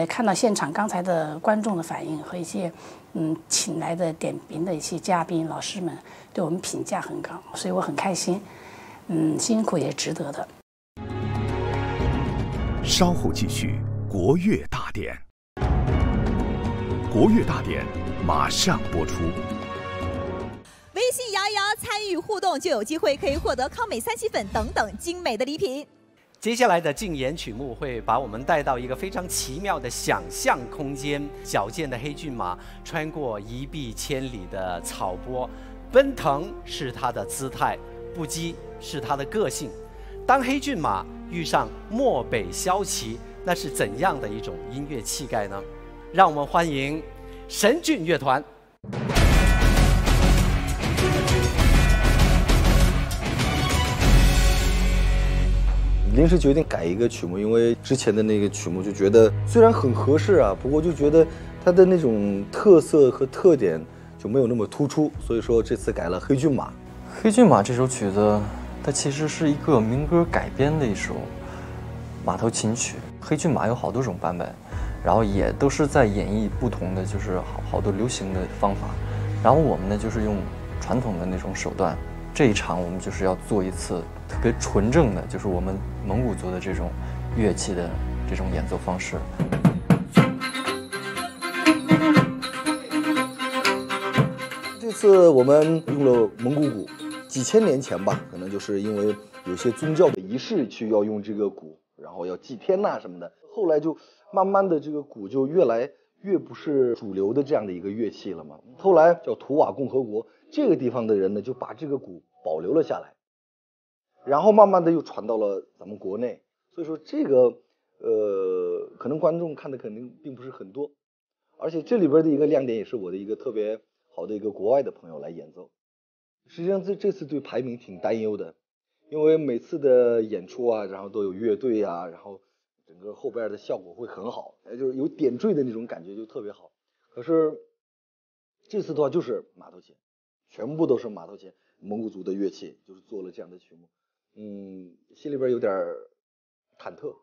看到現場剛才的觀眾的反應和一些。 请来的点评的一些嘉宾老师们对我们评价很高，所以我很开心。辛苦也值得的。稍后继续国乐大典，国乐大典马上播出。微信摇一摇，参与互动就有机会可以获得康美三喜粉等等精美的礼品。 接下来的竞演曲目会把我们带到一个非常奇妙的想象空间。矫健的黑骏马穿过一碧千里的草坡，奔腾是它的姿态，不羁是它的个性。当黑骏马遇上漠北萧旗，那是怎样的一种音乐气概呢？让我们欢迎神骏乐团。 临时决定改一个曲目，因为之前的那个曲目就觉得虽然很合适啊，不过就觉得它的那种特色和特点就没有那么突出，所以说这次改了《黑骏马》。《黑骏马》这首曲子，它其实是一个民歌改编的一首马头琴曲。《黑骏马》有好多种版本，然后也都是在演绎不同的，就是好多流行的方法。然后我们呢，就是用传统的那种手段。这一场我们就是要做一次。 特别纯正的，就是我们蒙古族的这种乐器的这种演奏方式。这次我们用了蒙古鼓，几千年前吧，可能就是因为有些宗教的仪式去要用这个鼓，然后要祭天呐什么的。后来就慢慢的这个鼓就越来越不是主流的这样的一个乐器了嘛。后来叫图瓦共和国这个地方的人呢，就把这个鼓保留了下来。 然后慢慢的又传到了咱们国内，所以说这个，可能观众看的肯定并不是很多，而且这里边的一个亮点也是我的一个特别好的一个国外的朋友来演奏。实际上这次对排名挺担忧的，因为每次的演出啊，然后都有乐队啊，然后整个后边的效果会很好，就是有点缀的那种感觉就特别好。可是这次的话就是马头琴，全部都是马头琴，蒙古族的乐器，就是做了这样的曲目。 心里边有点忐忑。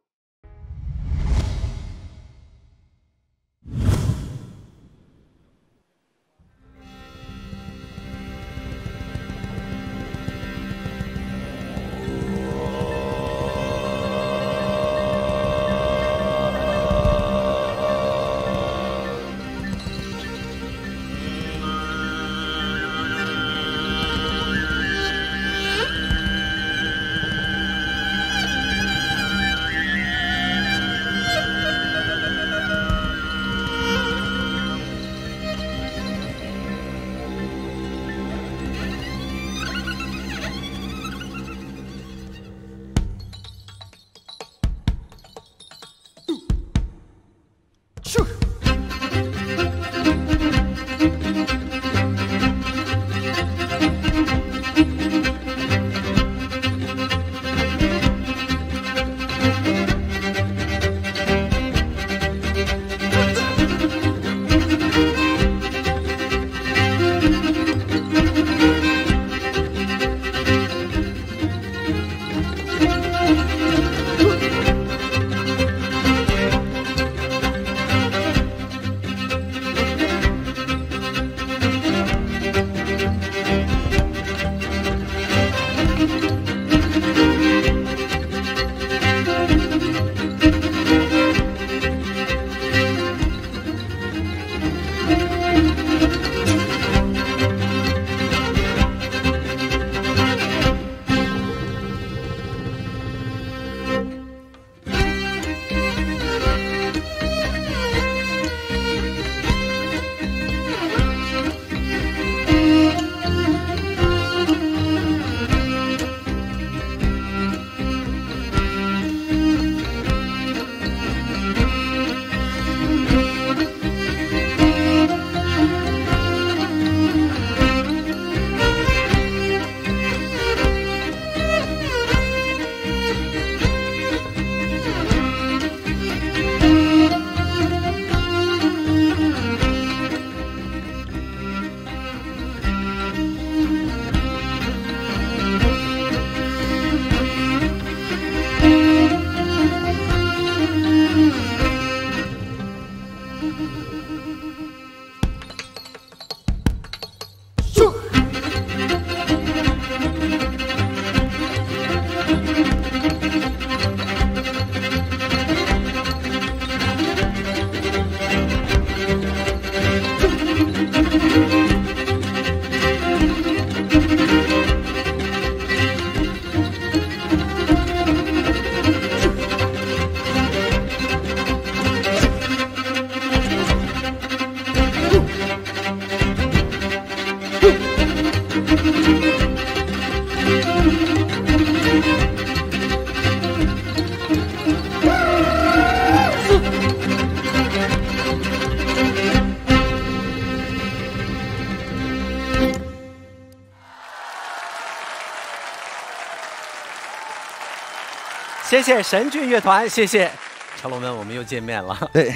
谢谢神剧乐团，谢谢成龙们，我们又见面了。对，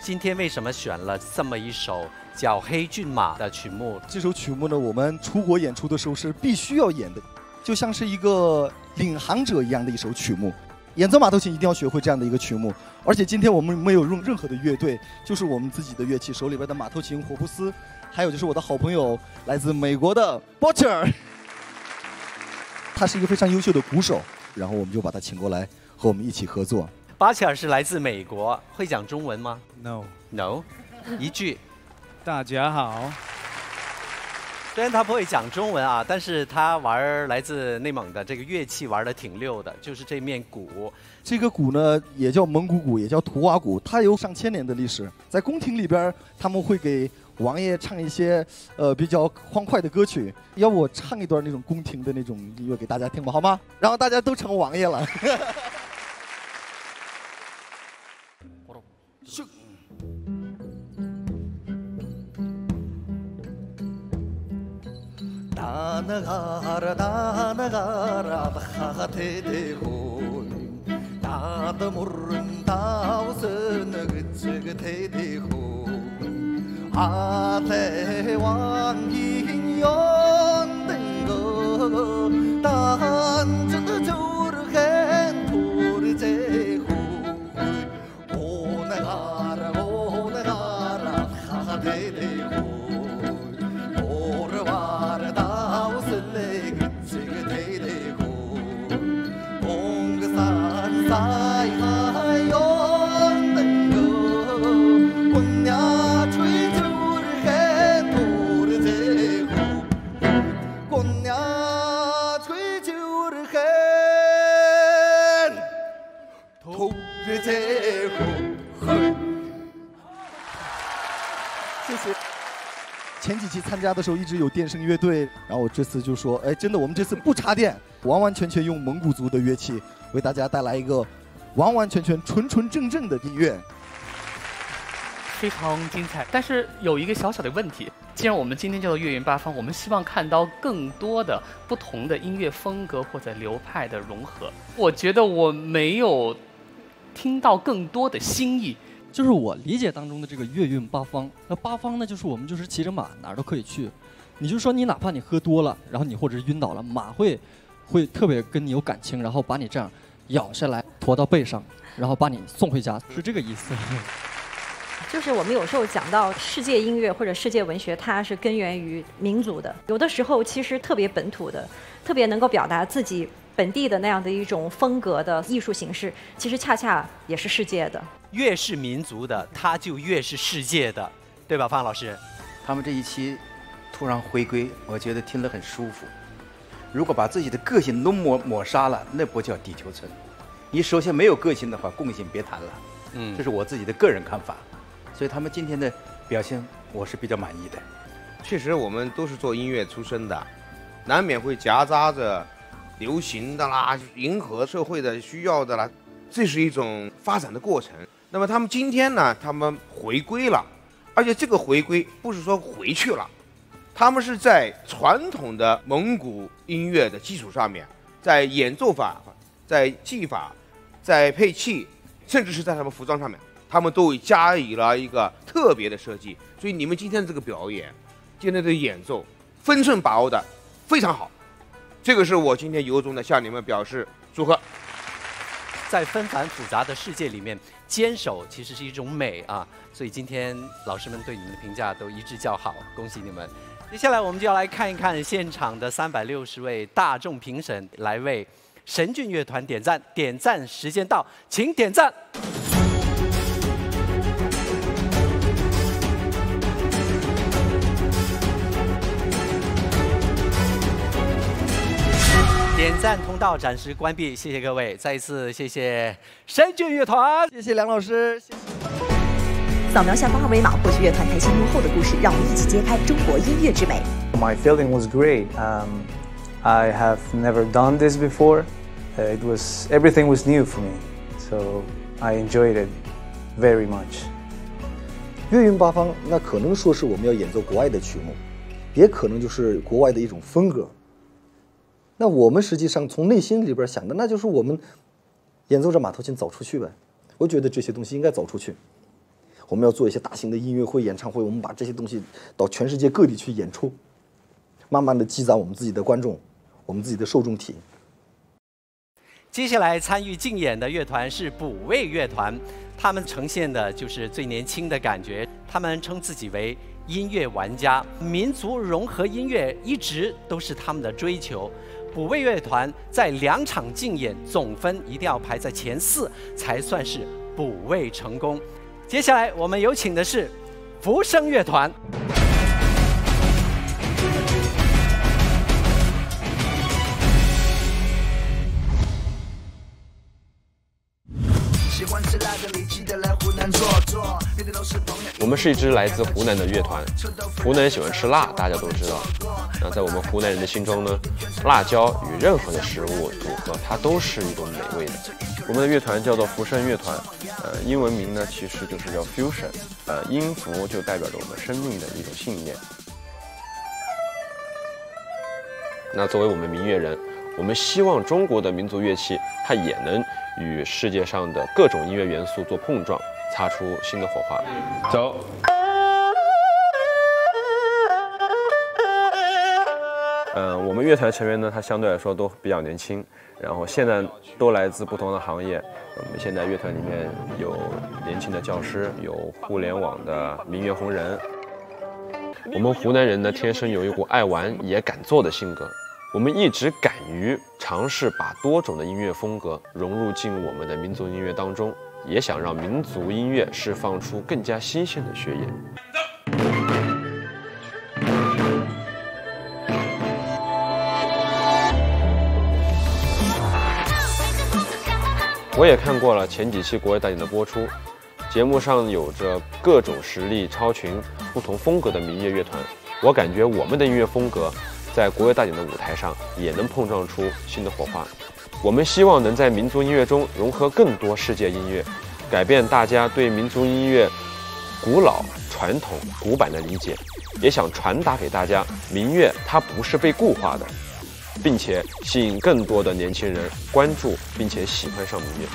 今天为什么选了这么一首叫《黑骏马》的曲目？这首曲目呢，我们出国演出的时候是必须要演的，就像是一个领航者一样的一首曲目。 演奏马头琴一定要学会这样的一个曲目，而且今天我们没有用任何的乐队，就是我们自己的乐器，手里边的马头琴、火布斯，还有就是我的好朋友来自美国的 Butcher， 他是一个非常优秀的鼓手，然后我们就把他请过来和我们一起合作。Butcher 是来自美国，会讲中文吗 ？No， 一句，大家好。虽然他不会讲中文啊，但是他玩来自内蒙的这个乐器玩的挺溜的，就是这面鼓。这个鼓呢，也叫蒙古鼓，也叫图瓦鼓，它有上千年的历史。在宫廷里边，他们会给王爷唱一些比较欢快的歌曲。要不我唱一段那种宫廷的那种音乐给大家听吧，好吗？然后大家都成王爷了。دانا غارا بخاتي ديغول داد مرن داوسن غتشغتي ديغول عاتي وانجين يون دنغو دان جد جورغن تور جيغول اونا غارا بخاتي ديغول前几期参加的时候一直有电声乐队，然后我这次就说，哎，真的，我们这次不插电，完完全全用蒙古族的乐器为大家带来一个完完全全纯正的音乐，非常精彩。但是有一个小小的问题，既然我们今天叫做月圆八方，我们希望看到更多的不同的音乐风格或者流派的融合。我觉得我没有听到更多的新意。 就是我理解当中的这个月运八方，那八方呢，就是我们就是骑着马哪儿都可以去，你就说你哪怕你喝多了，然后你或者是晕倒了，马会特别跟你有感情，然后把你这样咬下来，驮到背上，然后把你送回家，是这个意思。就是我们有时候讲到世界音乐或者世界文学，它是根源于民族的，有的时候其实特别本土的，特别能够表达自己本地的那样的一种风格的艺术形式，其实恰恰也是世界的。 越是民族的，它就越是世界的，对吧，方老师？他们这一期突然回归，我觉得听得很舒服。如果把自己的个性都抹杀了，那不叫地球村。你首先没有个性的话，共性别谈了。嗯，这是我自己的个人看法。所以他们今天的表现，我是比较满意的。确实，我们都是做音乐出身的，难免会夹杂着流行的啦、迎合社会的需要的啦，这是一种发展的过程。 那么他们今天呢？他们回归了，而且这个回归不是说回去了，他们是在传统的蒙古音乐的基础上面，在演奏法、在技法、在配器，甚至是在他们服装上面，他们都加以了一个特别的设计。所以你们今天的这个表演，今天的演奏，分寸把握的非常好，这个是我今天由衷的向你们表示祝贺。 在纷繁复杂的世界里面，坚守其实是一种美啊！所以今天老师们对你们的评价都一致较好，恭喜你们！接下来我们就要来看一看现场的360位大众评审来为神骏乐团点赞，点赞时间到，请点赞。 点赞通道暂时关闭，谢谢各位，再一次谢谢神骏乐团，谢谢梁老师。谢谢扫描下方二维码获取乐团台前幕后的故事，让我们一起揭开中国音乐之美。My feeling was great. I have never done this before. It was everything was new for me, so I enjoyed it very much. 月韵八方，那可能说是我们要演奏国外的曲目，也可能就是国外的一种风格。 那我们实际上从内心里边想的，那就是我们演奏着马头琴走出去呗。我觉得这些东西应该走出去。我们要做一些大型的音乐会、演唱会，我们把这些东西到全世界各地去演出，慢慢的积攒我们自己的观众，我们自己的受众体。 接下来参与竞演的乐团是补位乐团，他们呈现的就是最年轻的感觉。他们称自己为音乐玩家，民族融合音乐一直都是他们的追求。补位乐团在2场竞演总分一定要排在前4才算是补位成功。接下来我们有请的是福生乐团。 我们是一支来自湖南的乐团。湖南人喜欢吃辣，大家都知道。那在我们湖南人的心中呢，辣椒与任何的食物组合，它都是一种美味的。我们的乐团叫做福生乐团，英文名呢其实就是叫 Fusion，音符就代表着我们生命的一种信念。那作为我们民乐人，我们希望中国的民族乐器，它也能与世界上的各种音乐元素做碰撞。 擦出新的火花，走。我们乐团成员呢，他相对来说都比较年轻，然后现在都来自不同的行业。我们现在乐团里面有年轻的教师，有互联网的民乐红人。我们湖南人呢，天生有一股爱玩也敢做的性格，我们一直敢于尝试把多种的音乐风格融入进我们的民族音乐当中。 也想让民族音乐释放出更加新鲜的血液。我也看过了前几期国外大典的播出，节目上有着各种实力超群、不同风格的民乐乐团。我感觉我们的音乐风格在国外大典的舞台上也能碰撞出新的火花。 我们希望能在民族音乐中融合更多世界音乐，改变大家对民族音乐古老、传统、古板的理解，也想传达给大家，民乐它不是被固化的，并且吸引更多的年轻人关注并且喜欢上民乐。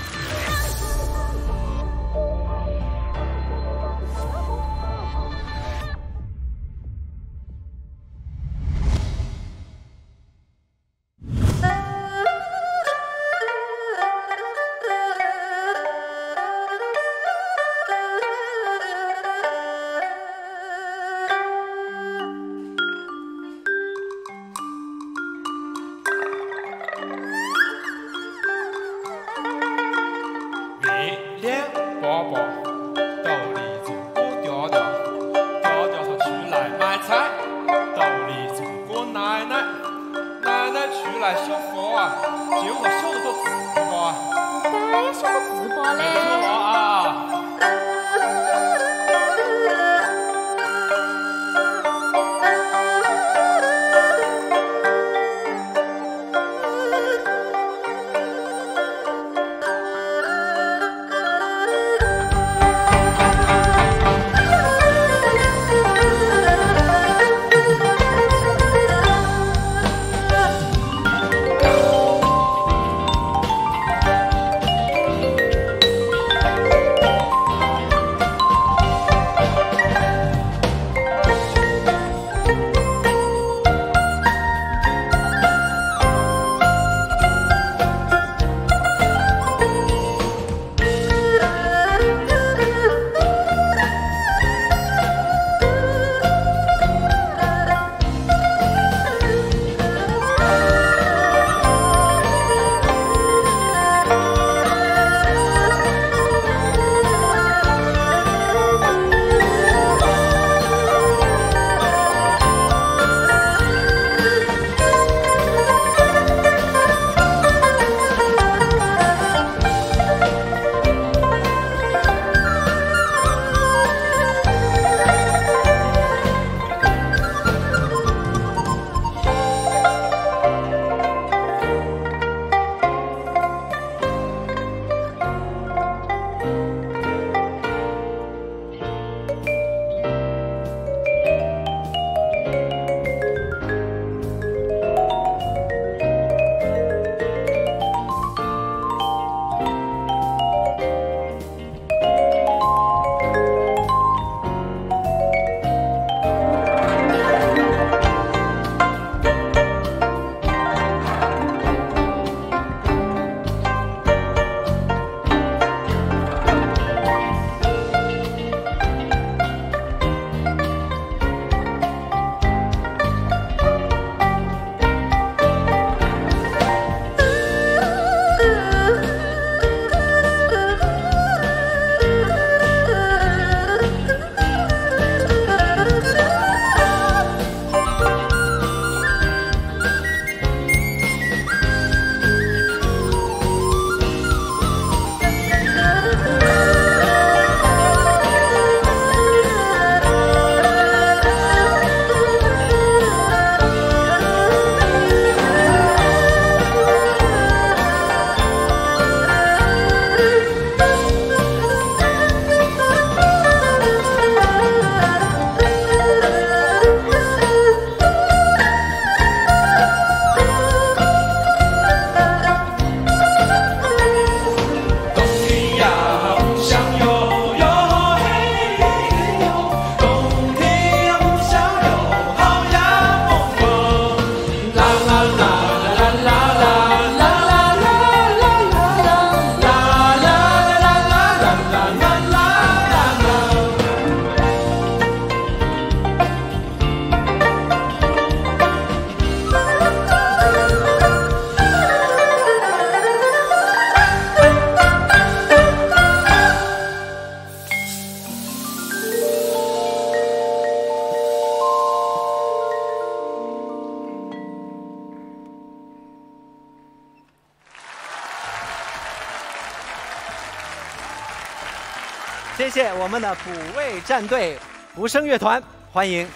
谢谢我们的补位战队福声乐团，欢迎。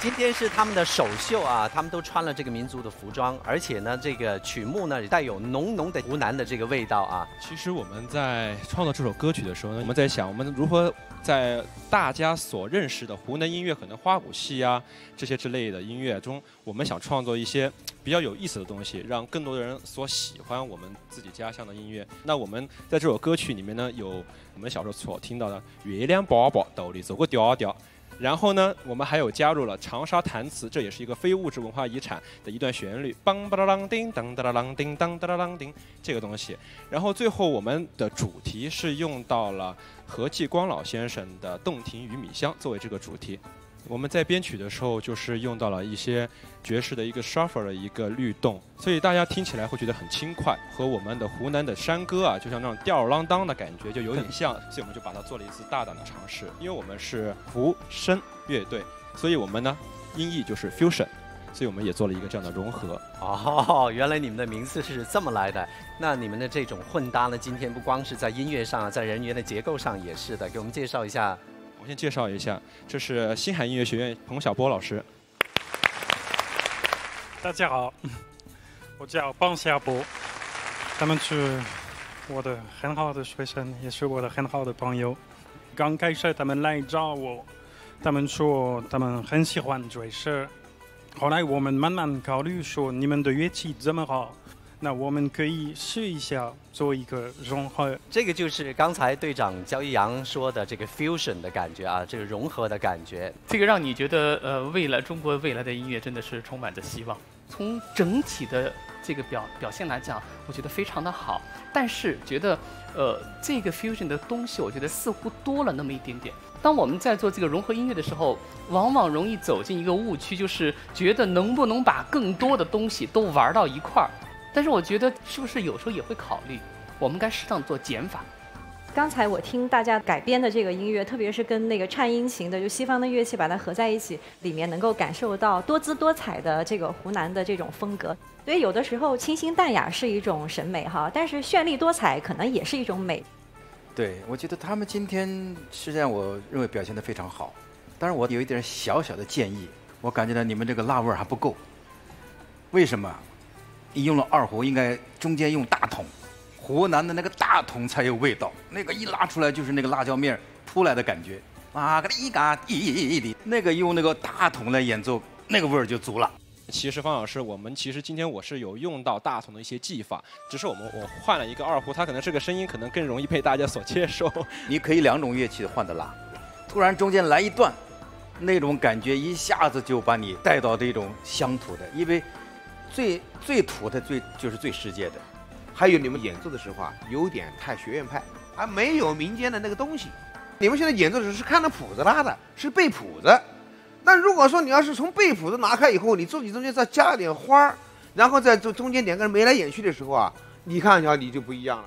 今天是他们的首秀啊，他们都穿了这个民族的服装，而且呢，这个曲目呢也带有浓浓的湖南的这个味道啊。其实我们在创作这首歌曲的时候呢，我们在想我们如何在大家所认识的湖南音乐，可能花鼓戏啊这些之类的音乐中，我们想创作一些比较有意思的东西，让更多的人所喜欢我们自己家乡的音乐。那我们在这首歌曲里面呢，有我们小时候所听到的月亮宝宝兜里走个调调。 然后呢，我们还有加入了长沙弹词，这也是一个非物质文化遗产的一段旋律，梆哒啦啷叮当哒啦啷叮当哒啦啷叮这个东西。然后最后我们的主题是用到了何继光老先生的《洞庭与米香》作为这个主题。我们在编曲的时候就是用到了一些爵士的一个 shuffle 的一个律动，所以大家听起来会觉得很轻快，和我们的湖南的山歌啊，就像那种吊儿郎当的感觉就有点像，所以我们就把它做了一次大胆的尝试。因为我们是福声乐队，所以我们呢音译就是 fusion， 所以我们也做了一个这样的融合。哦，原来你们的名字是这么来的。那你们的这种混搭呢，今天不光是在音乐上，在人员的结构上也是的。给我们介绍一下。 我先介绍一下，这是星海音乐学院彭晓波老师。大家好，我叫彭晓波，他们是我的很好的学生，也是我的很好的朋友。刚开始他们来找我，他们说他们很喜欢爵士。后来我们慢慢考虑说，你们的乐器这么好，那我们可以试一下。 做一个融合，这个就是刚才队长焦一阳说的这个 fusion 的感觉啊，这个融合的感觉，这个让你觉得未来中国未来的音乐真的是充满着希望。从整体的这个表现来讲，我觉得非常的好，但是觉得这个 fusion 的东西，我觉得似乎多了那么一点点。当我们在做这个融合音乐的时候，往往容易走进一个误区，就是觉得能不能把更多的东西都玩到一块儿。 但是我觉得，是不是有时候也会考虑，我们该适当做减法。刚才我听大家改编的这个音乐，特别是跟那个颤音型的，就西方的乐器把它合在一起，里面能够感受到多姿多彩的这个湖南的这种风格。所以有的时候清新淡雅是一种审美哈，但是绚丽多彩可能也是一种美。对，我觉得他们今天实际上我认为表现得非常好，但是我有一点小小的建议，我感觉到你们这个辣味还不够，为什么？ 你用了二胡，应该中间用大筒，湖南的那个大筒才有味道。那个一拉出来就是那个辣椒面出来的感觉，啊嘎一嘎一的，那个用那个大筒来演奏，那个味儿就足了。其实方老师，我们其实今天我是有用到大筒的一些技法，只是我换了一个二胡，它可能这个声音可能更容易被大家所接受。你可以两种乐器换的拉，突然中间来一段，那种感觉一下子就把你带到这种乡土的，因为。 最土的就是最世界的，还有你们演奏的时候啊，有点太学院派，啊没有民间的那个东西。你们现在演奏的时候是看着谱子拉的，是背谱子。但如果说你要是从背谱子拿开以后，你自己中间再加点花儿，然后再中间两个人眉来眼去的时候啊，你看一下你就不一样了。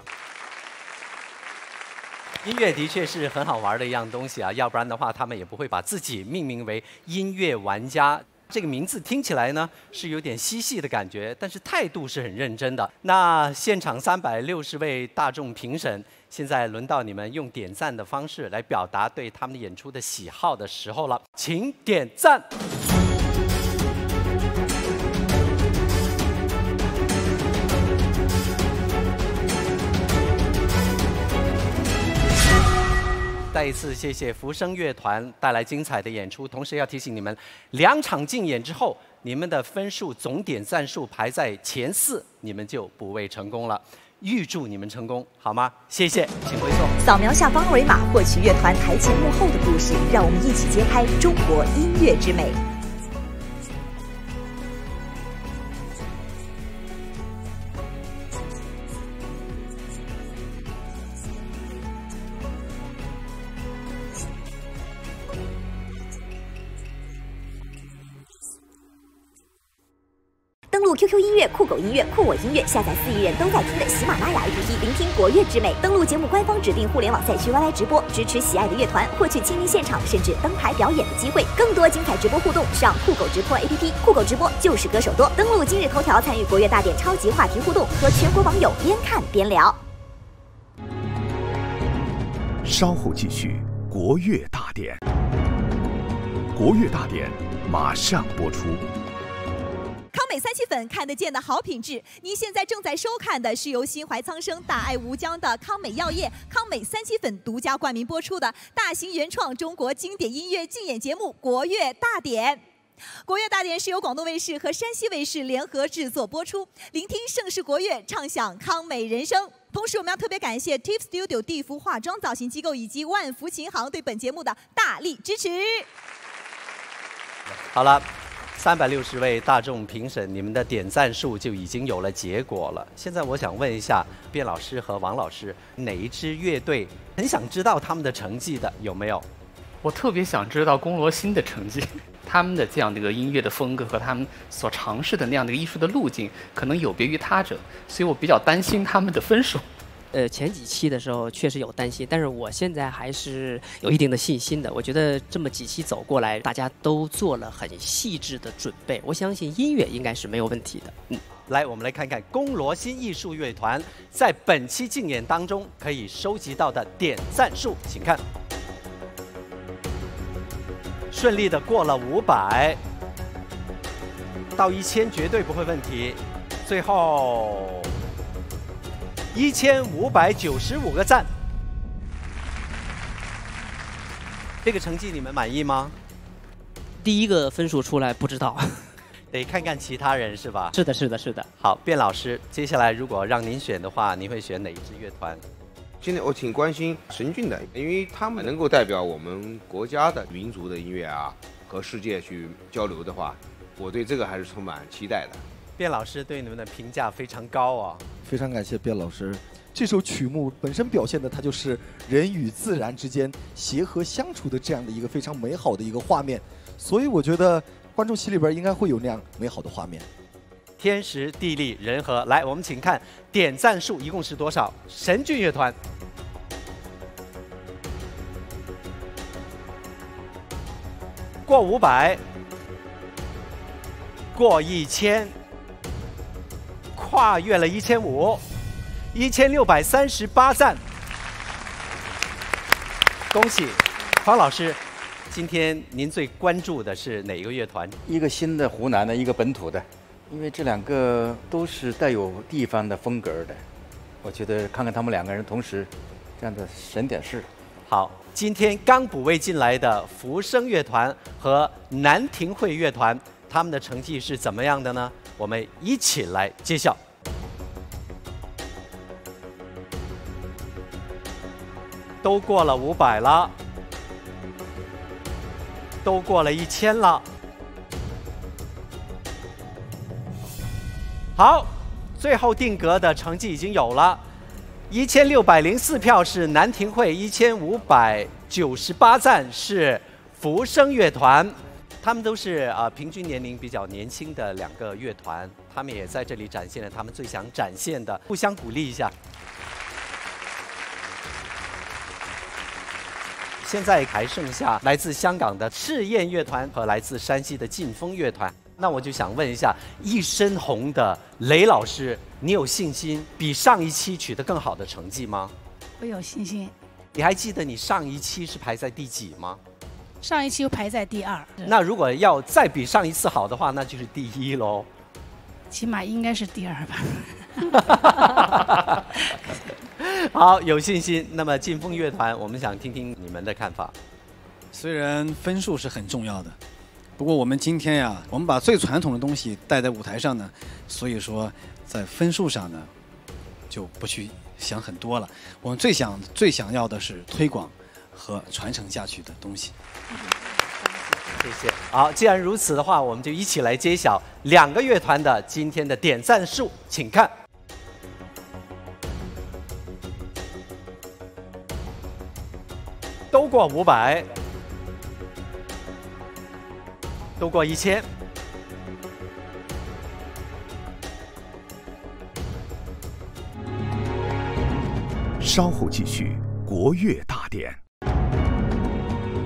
音乐的确是很好玩的一样东西啊，要不然的话他们也不会把自己命名为音乐玩家。 这个名字听起来呢是有点嬉戏的感觉，但是态度是很认真的。那现场360位大众评审，现在轮到你们用点赞的方式来表达对他们的演出的喜好的时候了，请点赞。 再一次谢谢福声乐团带来精彩的演出，同时要提醒你们，2场竞演之后，你们的分数总点赞数排在前4，你们就补位成功了。预祝你们成功，好吗？谢谢，请回座。扫描下方二维码获取乐团台前幕后的故事，让我们一起揭开中国音乐之美。登录 QQ 音乐、酷狗音乐、酷我音乐，下载4亿人都在听的喜马拉雅 APP， 聆听国乐之美。登录节目官方指定互联网赛区 YY 直播，支持喜爱的乐团，获取亲临现场甚至登台表演的机会。更多精彩直播互动，上酷狗直播 APP， 酷狗直播就是歌手多。登录今日头条，参与国乐大典超级话题互动，和全国网友边看边聊。稍后继续国乐大典。国乐大典马上播出。 三七粉看得见的好品质，您现在正在收看的是由心怀苍生、大爱无疆的康美药业、康美三七粉独家冠名播出的大型原创中国经典音乐竞演节目《国乐大典》。国乐大典是由广东卫视和山西卫视联合制作播出，聆听盛世国乐，畅享康美人生。 同时，我们要特别感谢 Tiff Studio 地福化妆造型机构以及万福琴行对本节目的大力支持。好了。 360位大众评审，你们的点赞数就已经有了结果了。现在我想问一下卞老师和王老师，哪一支乐队很想知道他们的成绩的？有没有？我特别想知道龚罗欣的成绩，他们的这样的一个音乐的风格和他们所尝试的那样的一个艺术的路径，可能有别于他者，所以我比较担心他们的分数。 前几期的时候确实有担心，但是我现在还是有一定的信心的。我觉得这么几期走过来，大家都做了很细致的准备，我相信音乐应该是没有问题的。来，我们来看看龚罗欣艺术乐团在本期竞演当中可以收集到的点赞数，请看，顺利的过了500，到1000绝对不会问题，最后。 1595个赞，这个成绩你们满意吗？第一个分数出来不知道，得看看其他人是吧？是的，是的，是的。好，卞老师，接下来如果让您选的话，您会选哪一支乐团？现在我挺关心神韵的，因为他们能够代表我们国家的民族的音乐啊，和世界去交流的话，我对这个还是充满期待的。 卞老师对你们的评价非常高啊！非常感谢卞老师。这首曲目本身表现的，它就是人与自然之间协和相处的这样的一个非常美好的一个画面，所以我觉得观众席里边应该会有那样美好的画面。天时地利人和，来，我们请看点赞数一共是多少？神韵乐团过500，过1000。 跨越了1500，1638赞，恭喜方老师！今天您最关注的是哪个乐团？一个新的湖南的，一个本土的，因为这两个都是带有地方的风格的，我觉得看看他们两个人同时这样的省点事。好，今天刚补位进来的福生乐团和南亭会乐团，他们的成绩是怎么样的呢？ 我们一起来揭晓。都过了500了，都过了1000了。好，最后定格的成绩已经有了，1604票是南亭会，1598赞是福生乐团。 他们都是平均年龄比较年轻的两个乐团，他们也在这里展现了他们最想展现的，互相鼓励一下。现在还剩下来自香港的赤焰乐团和来自山西的劲风乐团。那我就想问一下，一身红的雷老师，你有信心比上一期取得更好的成绩吗？我有信心。你还记得你上一期是排在第几吗？ 上一期又排在第2，那如果要再比上一次好的话，那就是第1喽。起码应该是第2吧。好，有信心。那么劲风乐团，我们想听听你们的看法。虽然分数是很重要的，不过我们今天呀，我们把最传统的东西带在舞台上呢，所以说在分数上呢，就不去想很多了。我们最想要的是推广。 和传承下去的东西。谢谢。好，既然如此的话，我们就一起来揭晓两个乐团的今天的点赞数，请看。都过500，都过1000，稍后继续国乐大典。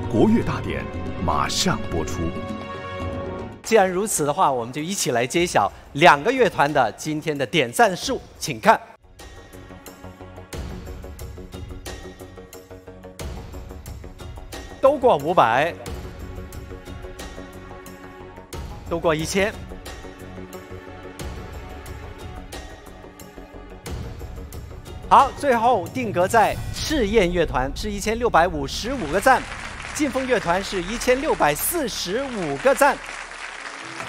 国乐大典马上播出。既然如此的话，我们就一起来揭晓两个乐团的今天的点赞数，请看。过500，都过1000。好，最后定格在试验乐团是1655个赞，劲风乐团是1645个赞。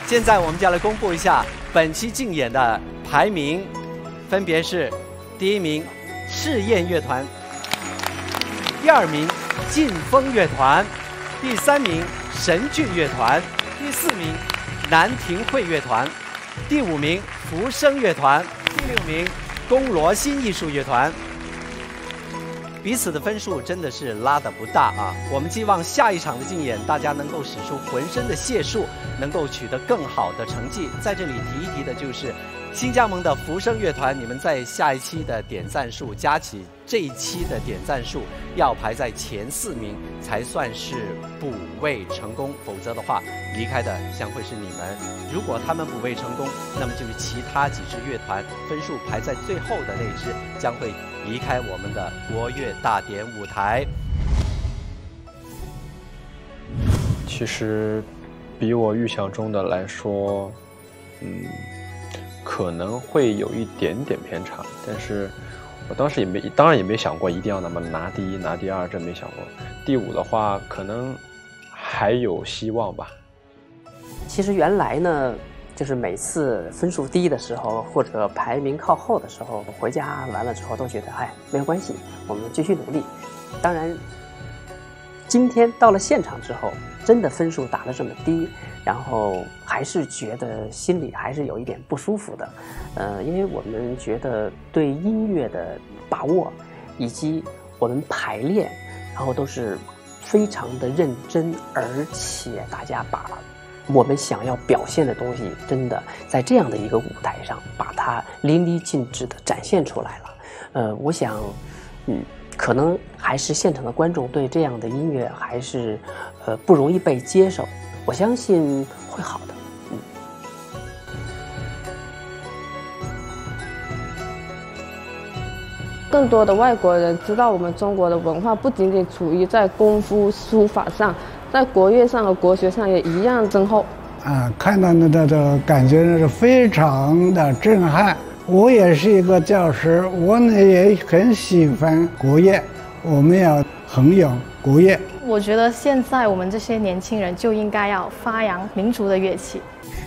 现在我们就来公布一下本期竞演的排名，分别是第一名试验乐团，第二名劲风乐团，第三名神骏乐团，第四名南亭会乐团，第五名浮生乐团，第六名宫罗新艺术乐团。彼此的分数真的是拉得不大啊！我们寄望下一场的竞演，大家能够使出浑身的解数，能够取得更好的成绩。在这里提一提的就是新加盟的浮生乐团，你们在下一期的点赞数加起这一期的点赞数，要排在前4名才算是补位成功，否则的话离开的将会是你们。如果他们补位成功，那么就是其他几支乐团分数排在最后的那支将会离开我们的国乐大典舞台。其实比我预想中的来说，可能会有一点点偏差，但是我当时也没，当然也没想过一定要那么拿第一、拿第二，真没想过。第5的话，可能还有希望吧。其实原来呢，就是每次分数低的时候，或者排名靠后的时候，回家完了之后都觉得，哎，没有关系，我们继续努力。当然，今天到了现场之后，真的分数打得这么低。然后还是觉得心里还是有一点不舒服的，因为我们觉得对音乐的把握，以及我们排练，然后都是非常的认真，而且大家把我们想要表现的东西，真的在这样的一个舞台上把它淋漓尽致的展现出来了。我想，可能还是现场的观众对这样的音乐还是不容易被接受。我相信会好的。更多的外国人知道我们中国的文化，不仅仅处于在功夫、书法上，在国乐上和国学上也一样深厚。看到那这感觉是非常的震撼。我也是一个教师，我也很喜欢国乐，我们要弘扬国乐。我觉得现在我们这些年轻人就应该要发扬民族的乐器。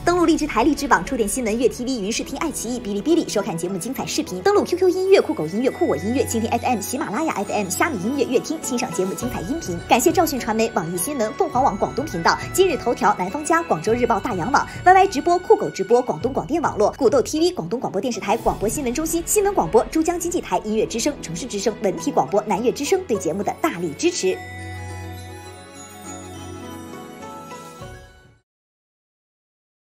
登录荔枝台、荔枝网、触点新闻、乐 TV、云视听、爱奇艺、哔哩哔哩收看节目精彩视频。登录 QQ 音乐、酷狗音乐、酷我音乐、蜻蜓 FM、喜马拉雅 FM、虾米音乐、乐听欣赏节目精彩音频。感谢赵讯传媒、网易新闻、凤凰网广东频道、今日头条、南方家、广州日报、大洋网、YY 直播、酷狗直播、广东广电网络、古豆 TV、广东广播电视台、广播新闻中心、新闻广播、珠江经济台、音乐之声、城市之声、文体广播、南粤之声对节目的大力支持。